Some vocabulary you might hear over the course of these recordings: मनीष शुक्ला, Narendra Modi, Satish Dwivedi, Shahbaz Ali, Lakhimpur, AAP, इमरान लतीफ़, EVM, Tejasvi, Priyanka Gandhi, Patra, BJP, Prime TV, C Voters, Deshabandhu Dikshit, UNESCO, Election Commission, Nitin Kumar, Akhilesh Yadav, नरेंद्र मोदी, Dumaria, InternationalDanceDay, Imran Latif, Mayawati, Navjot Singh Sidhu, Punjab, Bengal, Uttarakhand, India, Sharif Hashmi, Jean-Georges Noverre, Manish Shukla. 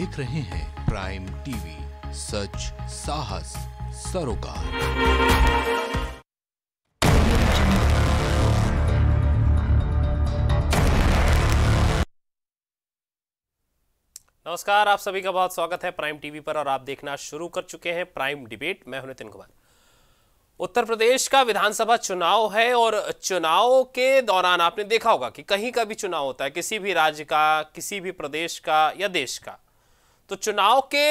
देख रहे हैं प्राइम टीवी, सच साहस सरोकार। नमस्कार, आप सभी का बहुत स्वागत है प्राइम टीवी पर और आप देखना शुरू कर चुके हैं प्राइम डिबेट। मैं हूं नितिन कुमार। उत्तर प्रदेश का विधानसभा चुनाव है और चुनाव के दौरान आपने देखा होगा कि कहीं का भी चुनाव होता है, किसी भी राज्य का, किसी भी प्रदेश का या देश का, तो चुनाव के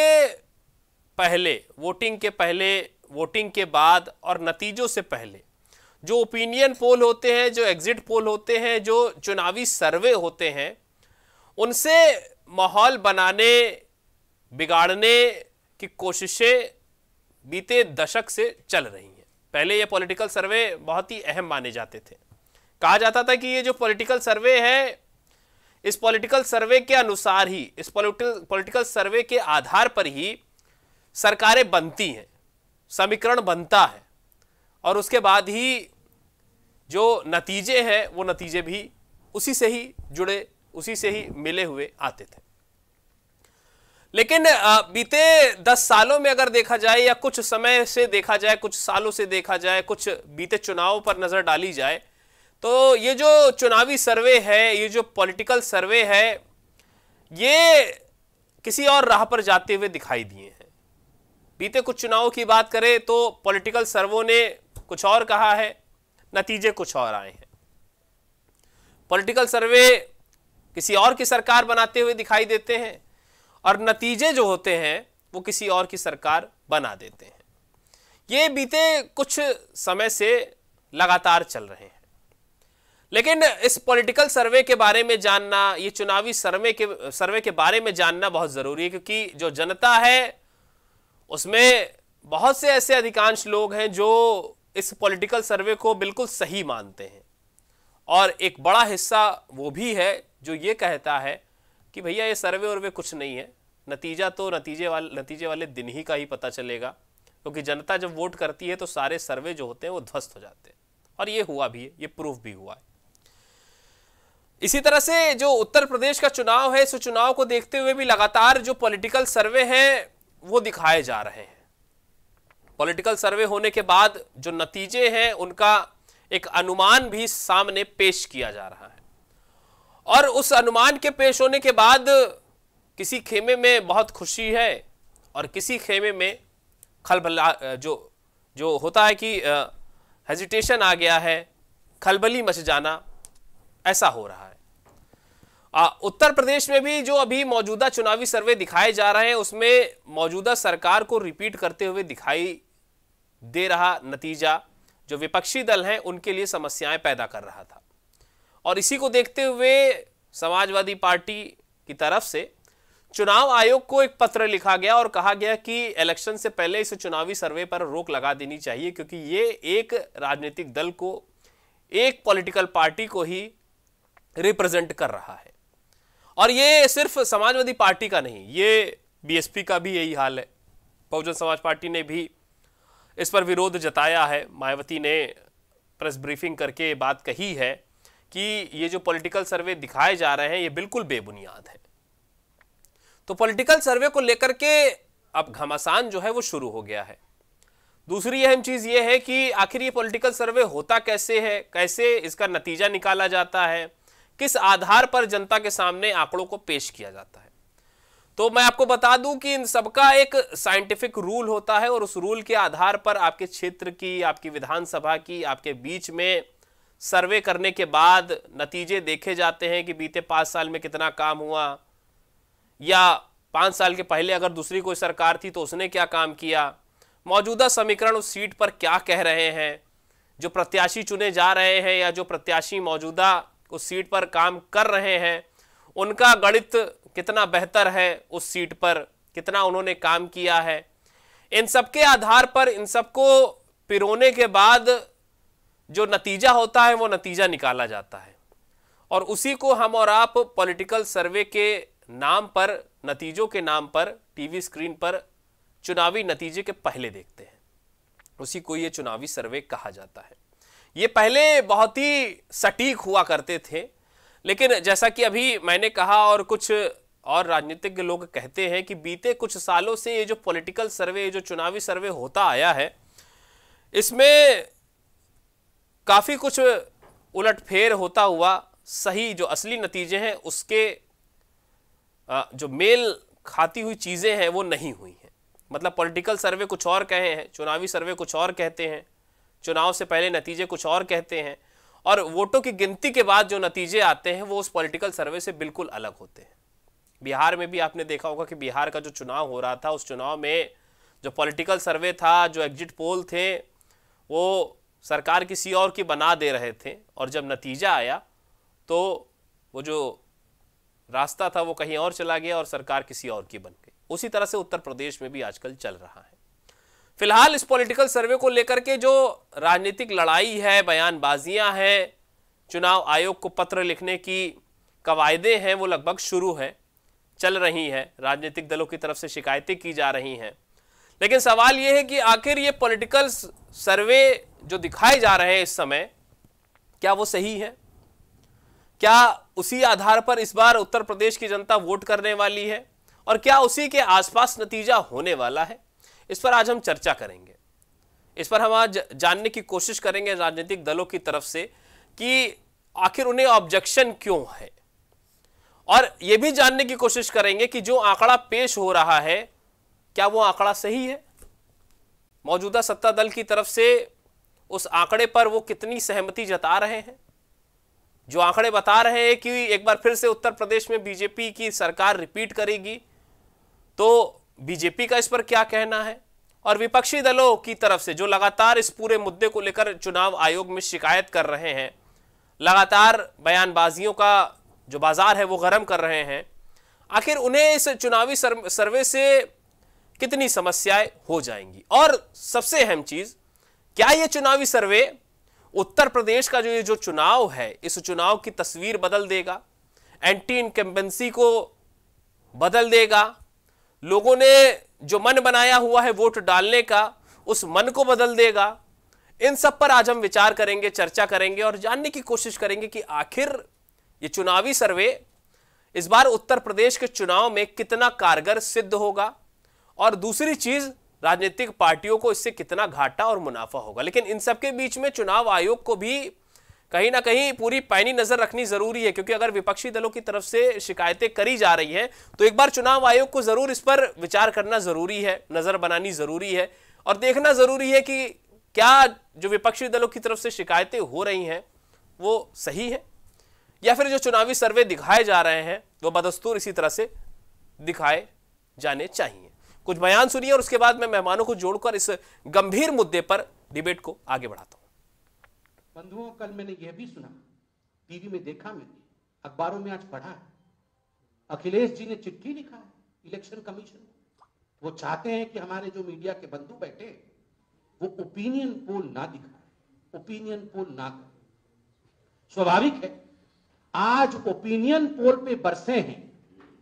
पहले, वोटिंग के पहले, वोटिंग के बाद और नतीजों से पहले जो ओपिनियन पोल होते हैं, जो एग्जिट पोल होते हैं, जो चुनावी सर्वे होते हैं, उनसे माहौल बनाने, बिगाड़ने की कोशिशें बीते दशक से चल रही हैं। पहले ये पॉलिटिकल सर्वे बहुत ही अहम माने जाते थे। कहा जाता था कि ये जो पॉलिटिकल सर्वे है, इस पॉलिटिकल सर्वे के अनुसार ही, इस पॉलिटिकल सर्वे के आधार पर ही सरकारें बनती हैं, समीकरण बनता है और उसके बाद ही जो नतीजे हैं वो नतीजे भी उसी से ही जुड़े, उसी से ही मिले हुए आते थे। लेकिन बीते 10 सालों में अगर देखा जाए या कुछ समय से देखा जाए, कुछ सालों से देखा जाए, कुछ बीते चुनाव पर नज़र डाली जाए, तो ये जो चुनावी सर्वे है, ये जो पॉलिटिकल सर्वे है, ये किसी और राह पर जाते हुए दिखाई दिए हैं। बीते कुछ चुनावों की बात करें तो पॉलिटिकल सर्वों ने कुछ और कहा है, नतीजे कुछ और आए हैं। पॉलिटिकल सर्वे किसी और की सरकार बनाते हुए दिखाई देते हैं और नतीजे जो होते हैं वो किसी और की सरकार बना देते हैं। ये बीते कुछ समय से लगातार चल रहे हैं। लेकिन इस पॉलिटिकल सर्वे के बारे में जानना, ये चुनावी सर्वे के बारे में जानना बहुत ज़रूरी है, क्योंकि जो जनता है उसमें बहुत से ऐसे अधिकांश लोग हैं जो इस पॉलिटिकल सर्वे को बिल्कुल सही मानते हैं और एक बड़ा हिस्सा वो भी है जो ये कहता है कि भैया ये सर्वे और वे कुछ नहीं है, नतीजा तो नतीजे वाले दिन ही का ही पता चलेगा, क्योंकि जनता जब वोट करती है तो सारे सर्वे जो होते हैं वो ध्वस्त हो जाते हैं। और ये हुआ भी है, ये प्रूफ भी हुआ है। इसी तरह से जो उत्तर प्रदेश का चुनाव है, इस चुनाव को देखते हुए भी लगातार जो पॉलिटिकल सर्वे हैं वो दिखाए जा रहे हैं। पॉलिटिकल सर्वे होने के बाद जो नतीजे हैं उनका एक अनुमान भी सामने पेश किया जा रहा है और उस अनुमान के पेश होने के बाद किसी खेमे में बहुत खुशी है और किसी खेमे में खलबला जो होता है कि हेजिटेशन आ गया है, खलबली मच जाना, ऐसा हो रहा है। उत्तर प्रदेश में भी जो अभी मौजूदा चुनावी सर्वे दिखाए जा रहे हैं उसमें मौजूदा सरकार को रिपीट करते हुए दिखाई दे रहा नतीजा जो विपक्षी दल हैं उनके लिए समस्याएं पैदा कर रहा था। और इसी को देखते हुए समाजवादी पार्टी की तरफ से चुनाव आयोग को एक पत्र लिखा गया और कहा गया कि इलेक्शन से पहले इस चुनावी सर्वे पर रोक लगा देनी चाहिए, क्योंकि ये एक राजनीतिक दल को, एक पॉलिटिकल पार्टी को ही रिप्रेजेंट कर रहा है। और ये सिर्फ समाजवादी पार्टी का नहीं, ये बीएसपी का भी यही हाल है। बहुजन समाज पार्टी ने भी इस पर विरोध जताया है। मायावती ने प्रेस ब्रीफिंग करके बात कही है कि ये जो पॉलिटिकल सर्वे दिखाए जा रहे हैं ये बिल्कुल बेबुनियाद है। तो पॉलिटिकल सर्वे को लेकर के अब घमासान जो है वो शुरू हो गया है। दूसरी अहम चीज़ ये है कि आखिर ये पॉलिटिकल सर्वे होता कैसे है, कैसे इसका नतीजा निकाला जाता है, किस आधार पर जनता के सामने आंकड़ों को पेश किया जाता है। तो मैं आपको बता दूं कि इन सबका एक साइंटिफिक रूल होता है और उस रूल के आधार पर आपके क्षेत्र की, आपकी विधानसभा की, आपके बीच में सर्वे करने के बाद नतीजे देखे जाते हैं कि बीते 5 साल में कितना काम हुआ, या 5 साल के पहले अगर दूसरी कोई सरकार थी तो उसने क्या काम किया, मौजूदा समीकरण उस सीट पर क्या कह रहे हैं, जो प्रत्याशी चुने जा रहे हैं या जो प्रत्याशी मौजूदा उस सीट पर काम कर रहे हैं उनका गणित कितना बेहतर है, उस सीट पर कितना उन्होंने काम किया है। इन सब के आधार पर इन सबको पिरोने के बाद जो नतीजा होता है वो नतीजा निकाला जाता है और उसी को हम और आप पॉलिटिकल सर्वे के नाम पर, नतीजों के नाम पर टीवी स्क्रीन पर चुनावी नतीजे के पहले देखते हैं। उसी को ये चुनावी सर्वे कहा जाता है। ये पहले बहुत ही सटीक हुआ करते थे, लेकिन जैसा कि अभी मैंने कहा और कुछ और राजनीतिज्ञ लोग कहते हैं कि बीते कुछ सालों से ये जो पॉलिटिकल सर्वे, ये जो चुनावी सर्वे होता आया है, इसमें काफ़ी कुछ उलटफेर होता हुआ सही जो असली नतीजे हैं उसके जो मेल खाती हुई चीज़ें हैं वो नहीं हुई हैं। मतलब पॉलिटिकल सर्वे कुछ और कहे हैं, चुनावी सर्वे कुछ और कहते हैं, चुनाव से पहले नतीजे कुछ और कहते हैं, और वोटों की गिनती के बाद जो नतीजे आते हैं वो उस पॉलिटिकल सर्वे से बिल्कुल अलग होते हैं। बिहार में भी आपने देखा होगा कि बिहार का जो चुनाव हो रहा था उस चुनाव में जो पॉलिटिकल सर्वे था, जो एग्जिट पोल थे, वो सरकार किसी और की बना दे रहे थे, और जब नतीजा आया तो वो जो रास्ता था वो कहीं और चला गया और सरकार किसी और की बन गई। उसी तरह से उत्तर प्रदेश में भी आजकल चल रहा है। फिलहाल इस पॉलिटिकल सर्वे को लेकर के जो राजनीतिक लड़ाई है, बयानबाजियां हैं, चुनाव आयोग को पत्र लिखने की कवायदें हैं, वो लगभग शुरू हैं, चल रही हैं, राजनीतिक दलों की तरफ से शिकायतें की जा रही हैं। लेकिन सवाल ये है कि आखिर ये पॉलिटिकल सर्वे जो दिखाए जा रहे हैं इस समय, क्या वो सही है? क्या उसी आधार पर इस बार उत्तर प्रदेश की जनता वोट करने वाली है, और क्या उसी के आसपास नतीजा होने वाला है? इस पर आज हम चर्चा करेंगे। इस पर हम आज जानने की कोशिश करेंगे राजनीतिक दलों की तरफ से कि आखिर उन्हें ऑब्जेक्शन क्यों है, और ये भी जानने की कोशिश करेंगे कि जो आंकड़ा पेश हो रहा है क्या वो आंकड़ा सही है, मौजूदा सत्ता दल की तरफ से उस आंकड़े पर वो कितनी सहमति जता रहे हैं। जो आंकड़े बता रहे हैं कि एक बार फिर से उत्तर प्रदेश में बीजेपी की सरकार रिपीट करेगी, तो बीजेपी का इस पर क्या कहना है, और विपक्षी दलों की तरफ से जो लगातार इस पूरे मुद्दे को लेकर चुनाव आयोग में शिकायत कर रहे हैं, लगातार बयानबाजियों का जो बाजार है वो गर्म कर रहे हैं, आखिर उन्हें इस चुनावी सर्वे से कितनी समस्याएं हो जाएंगी? और सबसे अहम चीज़, क्या ये चुनावी सर्वे उत्तर प्रदेश का जो ये जो चुनाव है, इस चुनाव की तस्वीर बदल देगा, एंटी इनकम्बेंसी को बदल देगा, लोगों ने जो मन बनाया हुआ है वोट डालने का उस मन को बदल देगा? इन सब पर आज हम विचार करेंगे, चर्चा करेंगे और जानने की कोशिश करेंगे कि आखिर ये चुनावी सर्वे इस बार उत्तर प्रदेश के चुनाव में कितना कारगर सिद्ध होगा, और दूसरी चीज़ राजनीतिक पार्टियों को इससे कितना घाटा और मुनाफा होगा। लेकिन इन सब के बीच में चुनाव आयोग को भी कहीं ना कहीं पूरी पैनी नज़र रखनी ज़रूरी है, क्योंकि अगर विपक्षी दलों की तरफ से शिकायतें करी जा रही हैं तो एक बार चुनाव आयोग को ज़रूर इस पर विचार करना ज़रूरी है, नज़र बनानी ज़रूरी है, और देखना ज़रूरी है कि क्या जो विपक्षी दलों की तरफ से शिकायतें हो रही हैं वो सही है, या फिर जो चुनावी सर्वे दिखाए जा रहे हैं वो बदस्तूर इसी तरह से दिखाए जाने चाहिए। कुछ बयान सुनिए और उसके बाद मैं मेहमानों को जोड़कर इस गंभीर मुद्दे पर डिबेट को आगे बढ़ाता हूं। बंधुओं, कल मैंने यह भी सुना, टीवी में देखा, मैंने अखबारों में आज पढ़ा, अखिलेश जी ने चिट्ठी लिखा है इलेक्शन कमीशन को। वो चाहते हैं कि हमारे जो मीडिया के बंधु बैठे वो ओपिनियन पोल ना दिखाए, ओपिनियन पोल ना करे। स्वाभाविक है, आज ओपिनियन पोल पे बरसे हैं।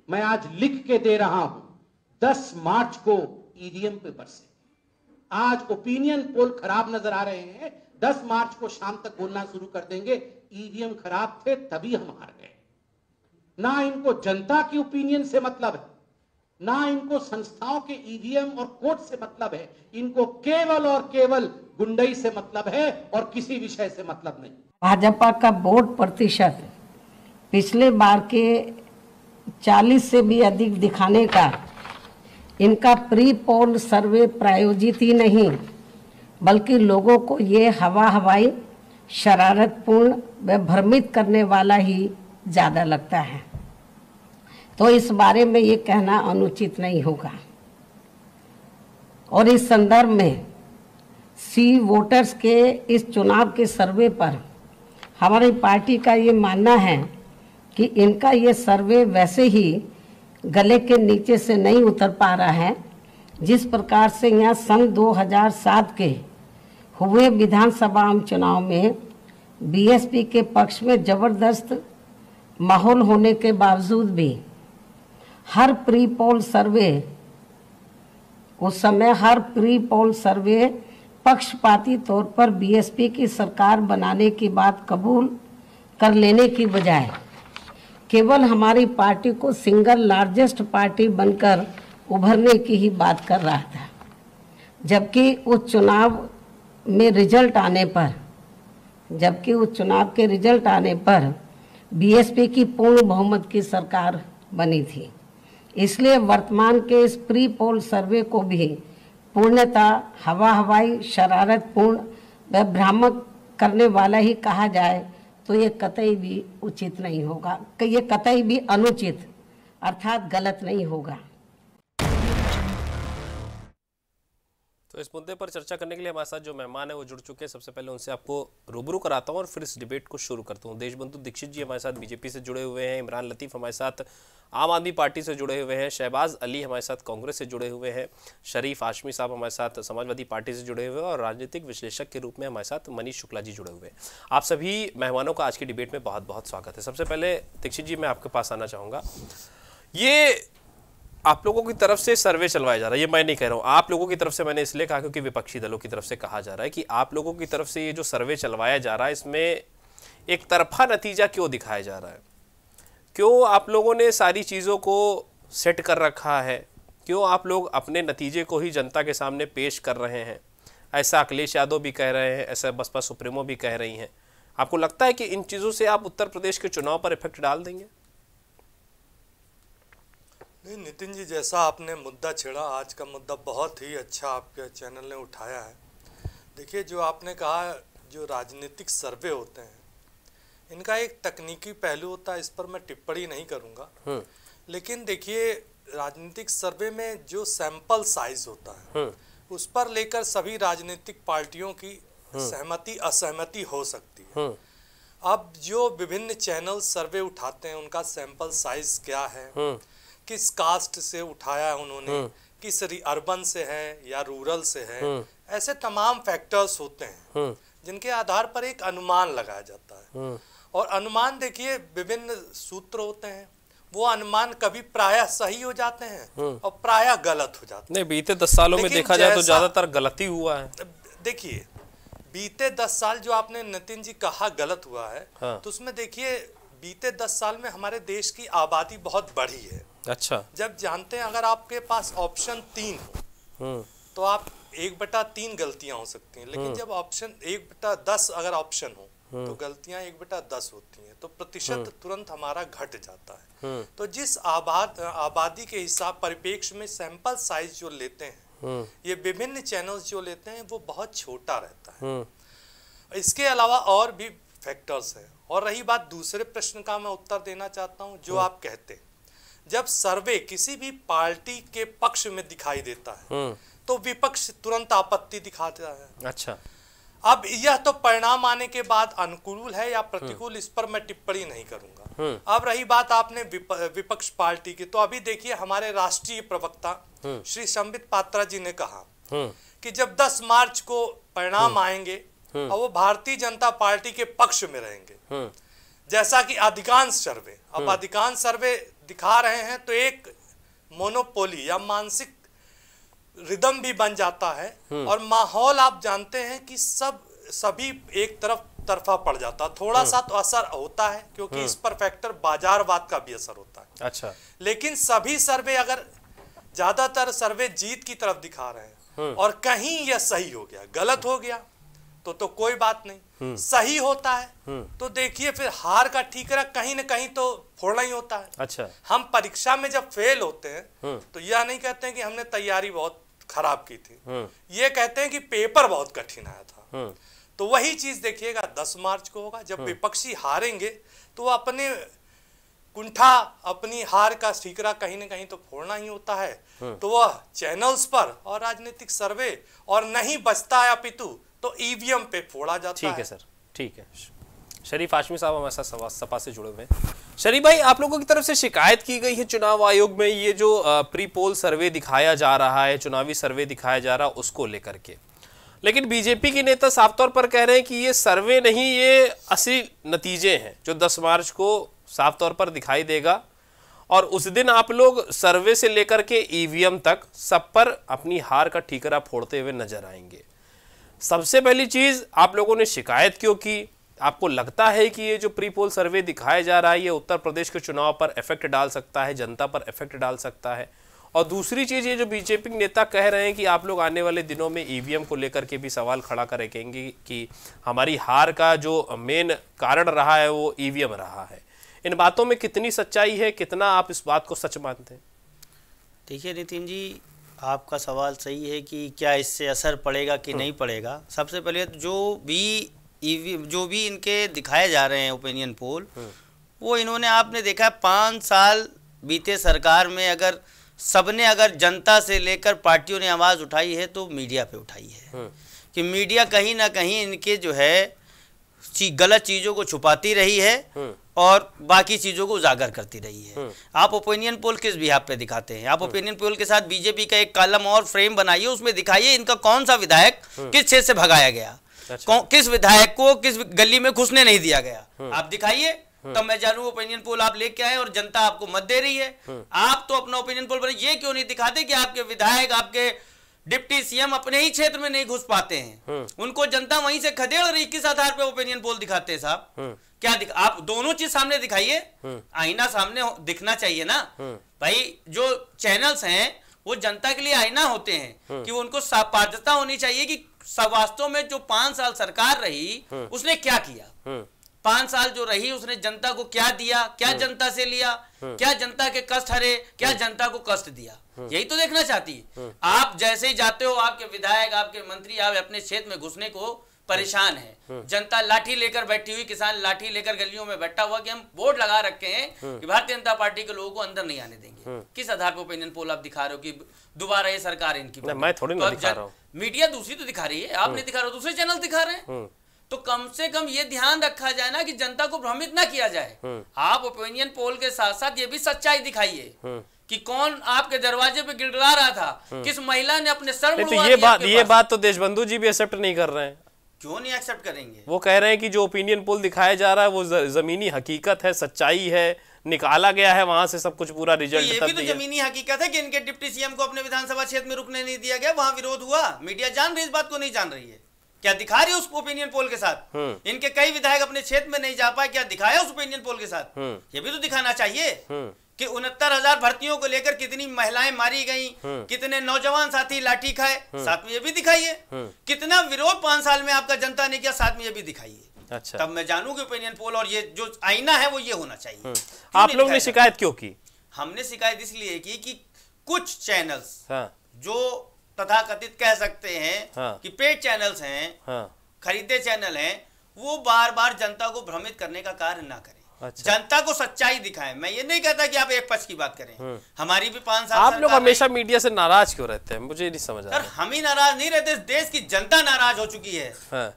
मैं आज लिख के दे रहा हूं, 10 मार्च को ईवीएम पे बरसे। आज ओपिनियन पोल खराब नजर आ रहे हैं, 10 मार्च को शाम तक बोलना शुरू कर देंगे ईवीएम खराब थे तभी हम हार गए। ना इनको जनता की ओपिनियन से मतलब है, ना इनको संस्थाओं के ईवीएम और कोर्ट से मतलब है, इनको केवल और केवल गुंडई से मतलब है और किसी विषय से मतलब नहीं। भाजपा का वोट प्रतिशत पिछले बार के 40 से भी अधिक दिखाने का इनका प्री पोल सर्वे प्रायोजित ही नहीं, बल्कि लोगों को ये हवाई शरारतपूर्ण व भ्रमित करने वाला ही ज़्यादा लगता है, तो इस बारे में ये कहना अनुचित नहीं होगा। और इस संदर्भ में सी वोटर्स के इस चुनाव के सर्वे पर हमारी पार्टी का ये मानना है कि इनका ये सर्वे वैसे ही गले के नीचे से नहीं उतर पा रहा है। जिस प्रकार से यहाँ सन 2007 के हुए विधानसभा चुनाव में बीएसपी के पक्ष में जबरदस्त माहौल होने के बावजूद भी उस समय हर प्री पोल सर्वे पक्षपाती तौर पर बीएसपी की सरकार बनाने की बात कबूल कर लेने की बजाय केवल हमारी पार्टी को सिंगल लार्जेस्ट पार्टी बनकर उभरने की ही बात कर रहा था, जबकि उस चुनाव के रिजल्ट आने पर बीएसपी की पूर्ण बहुमत की सरकार बनी थी। इसलिए वर्तमान के इस प्री पोल सर्वे को भी पूर्णतः हवाई शरारतपूर्ण व भ्रामक करने वाला ही कहा जाए तो ये कतई भी उचित नहीं होगा, कि ये कतई भी अनुचित अर्थात गलत नहीं होगा। तो इस मुद्दे पर चर्चा करने के लिए हमारे साथ जो मेहमान है वो जुड़ चुके हैं। सबसे पहले उनसे आपको रूबरू कराता हूँ और फिर इस डिबेट को शुरू करता हूँ। देशबंधु दीक्षित जी हमारे साथ बीजेपी से जुड़े हुए हैं, इमरान लतीफ़ हमारे साथ आम आदमी पार्टी से जुड़े हुए हैं, शहबाज अली हमारे साथ कांग्रेस से जुड़े हुए हैं, शरीफ हाशमी साहब हमारे साथ समाजवादी पार्टी से जुड़े हुए हैं और राजनीतिक विश्लेषक के रूप में हमारे साथ मनीष शुक्ला जी जुड़े हुए हैं। आप सभी मेहमानों का आज की डिबेट में बहुत बहुत स्वागत है। सबसे पहले दीक्षित जी मैं आपके पास आना चाहूँगा, ये आप लोगों की तरफ से सर्वे चलवाया जा रहा है, ये मैं नहीं कह रहा हूँ, आप लोगों की तरफ से मैंने इसलिए कहा क्योंकि विपक्षी दलों की तरफ से कहा जा रहा है कि आप लोगों की तरफ से ये जो सर्वे चलवाया जा रहा है इसमें एक तरफा नतीजा क्यों दिखाया जा रहा है, क्यों आप लोगों ने सारी चीज़ों को सेट कर रखा है, क्यों आप लोग अपने नतीजे को ही जनता के सामने पेश कर रहे हैं। ऐसा अखिलेश यादव भी कह रहे हैं, ऐसा बसपा सुप्रीमो भी कह रही हैं। आपको लगता है कि इन चीज़ों से आप उत्तर प्रदेश के चुनाव पर इफेक्ट डाल देंगे? नहीं नितिन जी, जैसा आपने मुद्दा छेड़ा, आज का मुद्दा बहुत ही अच्छा आपके चैनल ने उठाया है। देखिए जो आपने कहा जो राजनीतिक सर्वे होते हैं इनका एक तकनीकी पहलू होता है, इस पर मैं टिप्पणी नहीं करूंगा, लेकिन देखिए राजनीतिक सर्वे में जो सैंपल साइज होता है उस पर लेकर सभी राजनीतिक पार्टियों की सहमति असहमति हो सकती है। अब जो विभिन्न चैनल सर्वे उठाते हैं उनका सैंपल साइज क्या है, किस कास्ट से उठाया है उन्होंने, किस अर्बन से है या रूरल से है, ऐसे तमाम फैक्टर्स होते हैं जिनके आधार पर एक अनुमान लगाया जाता है। और अनुमान देखिए विभिन्न सूत्र होते हैं, वो अनुमान कभी प्रायः सही हो जाते हैं और प्रायः गलत हो जाते हैं। नहीं, बीते 10 सालों में देखा जाए तो ज्यादातर गलती हुआ है। देखिए बीते 10 साल जो आपने नितिन जी कहा गलत हुआ है, हाँ। तो उसमें देखिए बीते 10 साल में हमारे देश की आबादी बहुत बढ़ी है। अच्छा, जब जानते हैं अगर आपके पास ऑप्शन 3 हो तो आप 1/3 गलतियां हो सकती हैं, लेकिन जब ऑप्शन 1/10 अगर ऑप्शन हो तो गलतियां 1/10 होती हैं, तो प्रतिशत तुरंत हमारा घट जाता है। तो जिस आबादी के हिसाब परिपेक्ष में सैंपल साइज जो लेते हैं ये विभिन्न चैनल्स जो लेते हैं वो बहुत छोटा रहता है। इसके अलावा और भी फैक्टर्स हैं। और रही बात दूसरे प्रश्न का, मैं उत्तर देना चाहता हूँ जो आप कहते हैं जब सर्वे किसी भी पार्टी के पक्ष में दिखाई देता है तो विपक्ष तुरंत आपत्ति दिखाता है। अच्छा, अब यह तो परिणाम आने के बाद अनुकूल है या प्रतिकूल, इस पर मैं टिप्पणी नहीं करूंगा। अब रही बात आपने विपक्ष पार्टी की, तो अभी देखिए हमारे राष्ट्रीय प्रवक्ता श्री संबित पात्रा जी ने कहा कि जब 10 मार्च को परिणाम आएंगे और वो भारतीय जनता पार्टी के पक्ष में रहेंगे, जैसा कि अधिकांश सर्वे दिखा रहे हैं, तो एक मोनोपोली या मानसिक रिदम भी बन जाता है और माहौल आप जानते हैं कि सभी एक तरफा पड़ जाता है। थोड़ा सा तो असर होता है क्योंकि इस पर फैक्टर बाजारवाद का भी असर होता है। अच्छा, लेकिन सभी सर्वे अगर ज्यादातर सर्वे जीत की तरफ दिखा रहे हैं और कहीं यह सही हो गया गलत हो गया तो कोई बात नहीं, सही होता है तो देखिए फिर हार का ठीकरा कहीं न कहीं तो फोड़ना ही होता है। अच्छा, हम परीक्षा में जब फेल होते हैं तो यह नहीं कहते हैं कि हमने तैयारी बहुत खराब की थी, ये कहते हैं कि पेपर बहुत कठिन आया था। तो वही चीज देखिएगा 10 मार्च को होगा, जब विपक्षी हारेंगे तो अपने कुंठा अपनी हार का ठीकरा कहीं ना कहीं तो फोड़ना ही होता है। तो वह चैनल्स पर और राजनीतिक सर्वे और नहीं बचता है अपितु तो ईवीएम पे फोड़ा जाता है। ठीक है सर, ठीक है। शरीफ हाशमी साहब हमारे साथ सपा से जुड़े हुए हैं। शरीफ भाई, आप लोगों की तरफ से शिकायत की गई है चुनाव आयोग में, ये जो प्री पोल सर्वे दिखाया जा रहा है, चुनावी सर्वे दिखाया जा रहा है उसको लेकर के, लेकिन बीजेपी के नेता साफ तौर पर कह रहे हैं कि ये सर्वे नहीं, ये असली नतीजे हैं जो 10 मार्च को साफ तौर पर दिखाई देगा और उस दिन आप लोग सर्वे से लेकर के ईवीएम तक सब पर अपनी हार का ठीकरा फोड़ते हुए नजर आएंगे। सबसे पहली चीज, आप लोगों ने शिकायत क्यों की, आपको लगता है कि ये जो प्री पोल सर्वे दिखाया जा रहा है ये उत्तर प्रदेश के चुनाव पर इफेक्ट डाल सकता है, जनता पर इफेक्ट डाल सकता है? और दूसरी चीज़, ये जो बीजेपी नेता कह रहे हैं कि आप लोग आने वाले दिनों में ईवीएम को लेकर के भी सवाल खड़ा करेंगे कि हमारी हार का जो मेन कारण रहा है वो ईवीएम रहा है, इन बातों में कितनी सच्चाई है, कितना आप इस बात को सच मानते हैं? देखिए नितिन जी, आपका सवाल सही है कि क्या इससे असर पड़ेगा कि नहीं पड़ेगा। सबसे पहले जो भी इनके दिखाए जा रहे हैं ओपिनियन पोल, वो इन्होंने, आपने देखा 5 साल बीते सरकार में अगर सबने, अगर जनता से लेकर पार्टियों ने आवाज़ उठाई है तो मीडिया पे उठाई है कि मीडिया कहीं ना कहीं इनके जो है गलत चीज़ों को छुपाती रही है और बाकी चीज़ों को उजागर करती रही है। आप ओपिनियन पोल किस बिहाफ पे दिखाते हैं? आप ओपिनियन पोल के साथ बीजेपी का एक कॉलम और फ्रेम बनाइए, उसमें दिखाइए इनका कौन सा विधायक किस क्षेत्र से भगाया गया, किस विधायक को किस गली में घुसने नहीं दिया गया, आप दिखाइए तब मैं जानू ओपिनियन पोल आप लेके आए और जनता आपको मत दे रही है। आप तो अपना ओपिनियन पोल पर ये क्यों नहीं दिखाते कि आपके विधायक, आपके डिप्टी सीएम अपने ही क्षेत्र में नहीं घुस पाते हैं, उनको जनता वहीं से खदेड़ रही, किस आधार पे ओपिनियन पोल दिखाते हैं साहब? क्या आप दोनों चीज सामने दिखाइए, आईना सामने दिखना चाहिए ना भाई। जो चैनल्स हैं वो जनता के लिए आईना होते हैं कि उनको पारदर्शिता होनी चाहिए कि वास्तव में जो 5 साल सरकार रही उसने क्या किया, 5 साल जो रही उसने जनता को क्या दिया, क्या जनता से लिया, क्या जनता के कष्ट हरे, क्या जनता को कष्ट दिया, यही तो देखना चाहती है। आप जैसे ही जाते हो आपके विधायक, आपके मंत्री आप अपने क्षेत्र में घुसने को परेशान है, जनता लाठी लेकर बैठी हुई, किसान लाठी लेकर गलियों में बैठा हुआ कि हम बोर्ड लगा रखे हैं कि भारतीय जनता पार्टी के लोगों को अंदर नहीं आने देंगे। किस आधार पर ओपिनियन पोल आप दिखा रहे हो कि दोबारा ये सरकार इनकी? मैं थोड़ी ना दिखा रहा हूँ, मीडिया दूसरी तो दिखा रही है, आप नहीं दिखा रहे हो, दूसरे चैनल दिखा रहे हैं। तो कम से कम ये ध्यान रखा जाए ना कि जनता को भ्रमित ना किया जाए। आप ओपिनियन पोल के साथ साथ ये भी सच्चाई दिखाइए कि कौन आपके दरवाजे पे गिड़गिड़ा रहा था, किस महिला ने अपने सर तो ये बात तो देशबंधु जी भी एक्सेप्ट नहीं कर रहे हैं। क्यों नहीं एक्सेप्ट करेंगे? वो कह रहे हैं कि जो ओपिनियन पोल दिखाया जा रहा है वो जमीनी हकीकत है, सच्चाई है, निकाला गया है वहां से सब कुछ, पूरा रिजल्ट। ये भी तो जमीनी हकीकत है कि इनके डिप्टी सीएम को अपने विधानसभा क्षेत्र में रुकने नहीं दिया गया, वहां विरोध हुआ। मीडिया जान रही, इस बात को नहीं जान रही है। क्या दिखा रही है उस ओपिनियन पोल के साथ? इनके कई विधायक अपने क्षेत्र में नहीं जा पाए, क्या दिखाया उस ओपिनियन पोल के साथ? ये भी तो दिखाना चाहिए कि 69,000 भर्तियों को लेकर कितनी महिलाएं मारी गईं, कितने नौजवान साथी लाठी खाए, साथ में ये भी दिखाइए कितना विरोध 5 साल में आपका जनता ने किया, साथ में ये भी दिखाइए। अच्छा, तब मैं जानूं कि ओपिनियन पोल और ये जो आईना है वो ये होना चाहिए। आप लोगों ने शिकायत क्यों की? हमने शिकायत इसलिए की कि कुछ चैनल्स जो तथाकथित कह सकते हैं कि पेड चैनल्स हैं, खरीदे चैनल हैं, वो बार बार जनता को भ्रमित करने का कार्य ना करें। अच्छा। जनता को सच्चाई दिखाएं। मैं ये नहीं कहता कि आप एक पक्ष की बात करें, हमारी भी 5 साल। आप लोग हमेशा मीडिया से नाराज क्यों रहते हैं, मुझे नहीं समझ आता। हम ही नाराज नहीं रहते, देश की जनता नाराज हो चुकी है।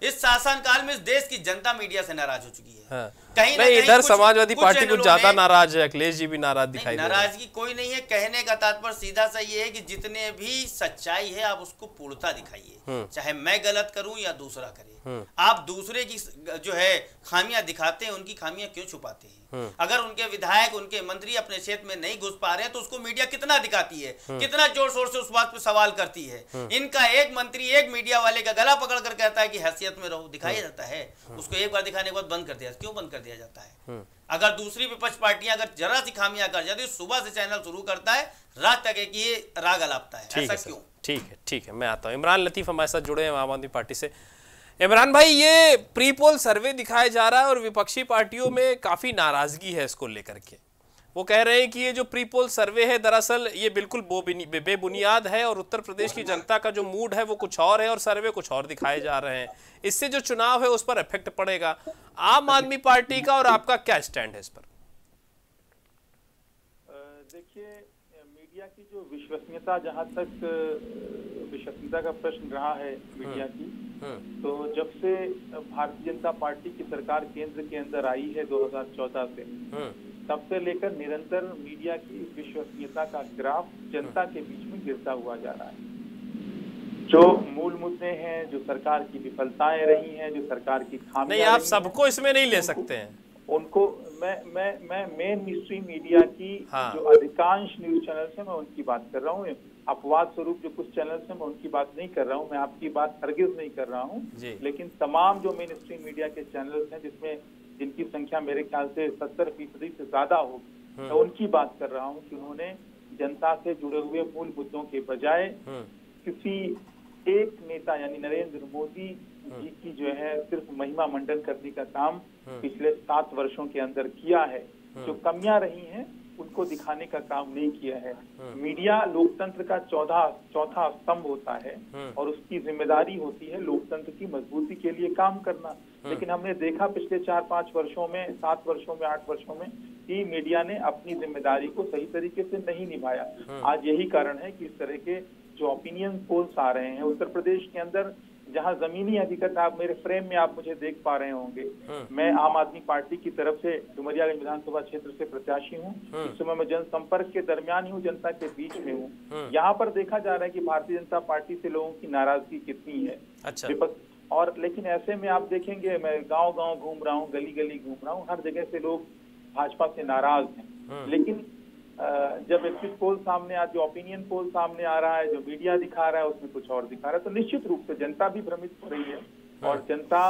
इस शासन काल में देश की जनता मीडिया से नाराज हो चुकी है। कहीं नहीं, इधर समाजवादी पार्टी कुछ ज्यादा नाराज है, अखिलेश जी भी नाराज दिखाई, नाराजगी कोई नहीं है। कहने का तात्पर्य सीधा सा ये है कि जितने भी सच्चाई है आप उसको पूर्णता दिखाइए, चाहे मैं गलत करूं या दूसरा करे। आप दूसरे की जो है खामियां दिखाते हैं, उनकी खामियां क्यों छुपाते हैं? अगर उनके विधायक, उनके मंत्री अपने क्षेत्र में नहीं घुस पा रहे हैं तो उसको मीडिया कितना दिखाती है, कितना जोर शोर से उस बात पर सवाल करती है। इनका एक मंत्री एक मीडिया वाले का गला पकड़ कर कहता है कि हैसियत में रहो, दिखाया जाता है। उसको एक बार दिखाने के बाद बंद कर दिया। क्यों बंद दिया जाता है? अगर दूसरी विपक्ष पार्टियां अगर जरा सी खामियां कर जाती है, सुबह से चैनल शुरू करता है, रात तक एक ये राग अलापता है। ऐसा क्यों? ठीक है, मैं आता हूं। इमरान लतीफ हमारे साथ जुड़े हैं आम आदमी पार्टी से। इमरान भाई, ये प्री पोल सर्वे दिखाया जा रहा है और विपक्षी पार्टियों में काफी नाराजगी है इसको लेकर के। वो कह रहे हैं कि ये जो प्री पोल सर्वे है दरअसल ये बिल्कुल बेबुनियाद है और उत्तर प्रदेश की जनता का जो मूड है वो कुछ और है और सर्वे कुछ और दिखाए जा रहे हैं, इससे जो चुनाव है उस पर इफेक्ट पड़ेगा। आम आदमी पार्टी का और आपका क्या स्टैंड है इस पर? देखिए, मीडिया की जो विश्वसनीयता, जहां तक विश्वसनीयता का प्रश्न रहा है मीडिया की, तो जब से भारतीय जनता पार्टी की सरकार केंद्र के अंदर आई है 2014 से, तब से लेकर निरंतर मीडिया की विश्वसनीयता का ग्राफ जनता के बीच में गिरता हुआ जा रहा है। जो मूल मुद्दे हैं, जो सरकार की विफलताएं रही हैं, जो सरकार की खामियां, नहीं आप सबको इसमें नहीं ले सकते हैं, उनको मैं मेन हिस्ट्री मीडिया की जो अधिकांश न्यूज चैनल है मैं उनकी बात कर रहा हूँ। अपवाद स्वरूप जो कुछ चैनल्स हैं मैं उनकी बात नहीं कर रहा हूं, मैं आपकी बात हरगिज नहीं कर रहा हूं, लेकिन तमाम जो मेन स्ट्रीम मीडिया के चैनल्स हैं जिसमें जिनकी संख्या मेरे ख्याल से 70% से ज्यादा हो, मैं उनकी बात कर रहा हूं कि उन्होंने जनता से जुड़े हुए मूल मुद्दों के बजाय किसी एक नेता यानी नरेंद्र मोदी जी की जो है सिर्फ महिमा मंडन करने का काम पिछले 7 वर्षों के अंदर किया है। जो कमियां रही हैं उनको दिखाने का काम नहीं किया है। मीडिया लोकतंत्र का चौथा स्तंभ होता है और उसकी जिम्मेदारी होती है लोकतंत्र की मजबूती के लिए काम करना, लेकिन हमने देखा पिछले 4-5 वर्षों में, 7 वर्षों में, 8 वर्षों में कि मीडिया ने अपनी जिम्मेदारी को सही तरीके से नहीं निभाया। आज यही कारण है कि इस तरह के जो ओपिनियन पोल्स आ रहे हैं उत्तर प्रदेश के अंदर, जहां जमीनी हकीकत आप मेरे फ्रेम में आप मुझे देख पा रहे होंगे, मैं आम आदमी पार्टी की तरफ से डुमरिया विधानसभा क्षेत्र से प्रत्याशी हूं। इस समय मैं जनसंपर्क के दरमियान ही हूं, जनता के बीच में हूं। यहां पर देखा जा रहा है कि भारतीय जनता पार्टी से लोगों की नाराजगी कितनी है। अच्छा। और लेकिन ऐसे में आप देखेंगे, मैं गाँव-गाँव घूम रहा हूँ, गली-गली घूम रहा हूँ, हर जगह से लोग भाजपा से नाराज हैं। लेकिन जब एग्जिट पोल सामने आ, जो ओपिनियन पोल सामने आ रहा है, जो मीडिया दिखा रहा है, उसमें कुछ और दिखा रहा है, तो निश्चित रूप से जनता भी भ्रमित हो रही है और जनता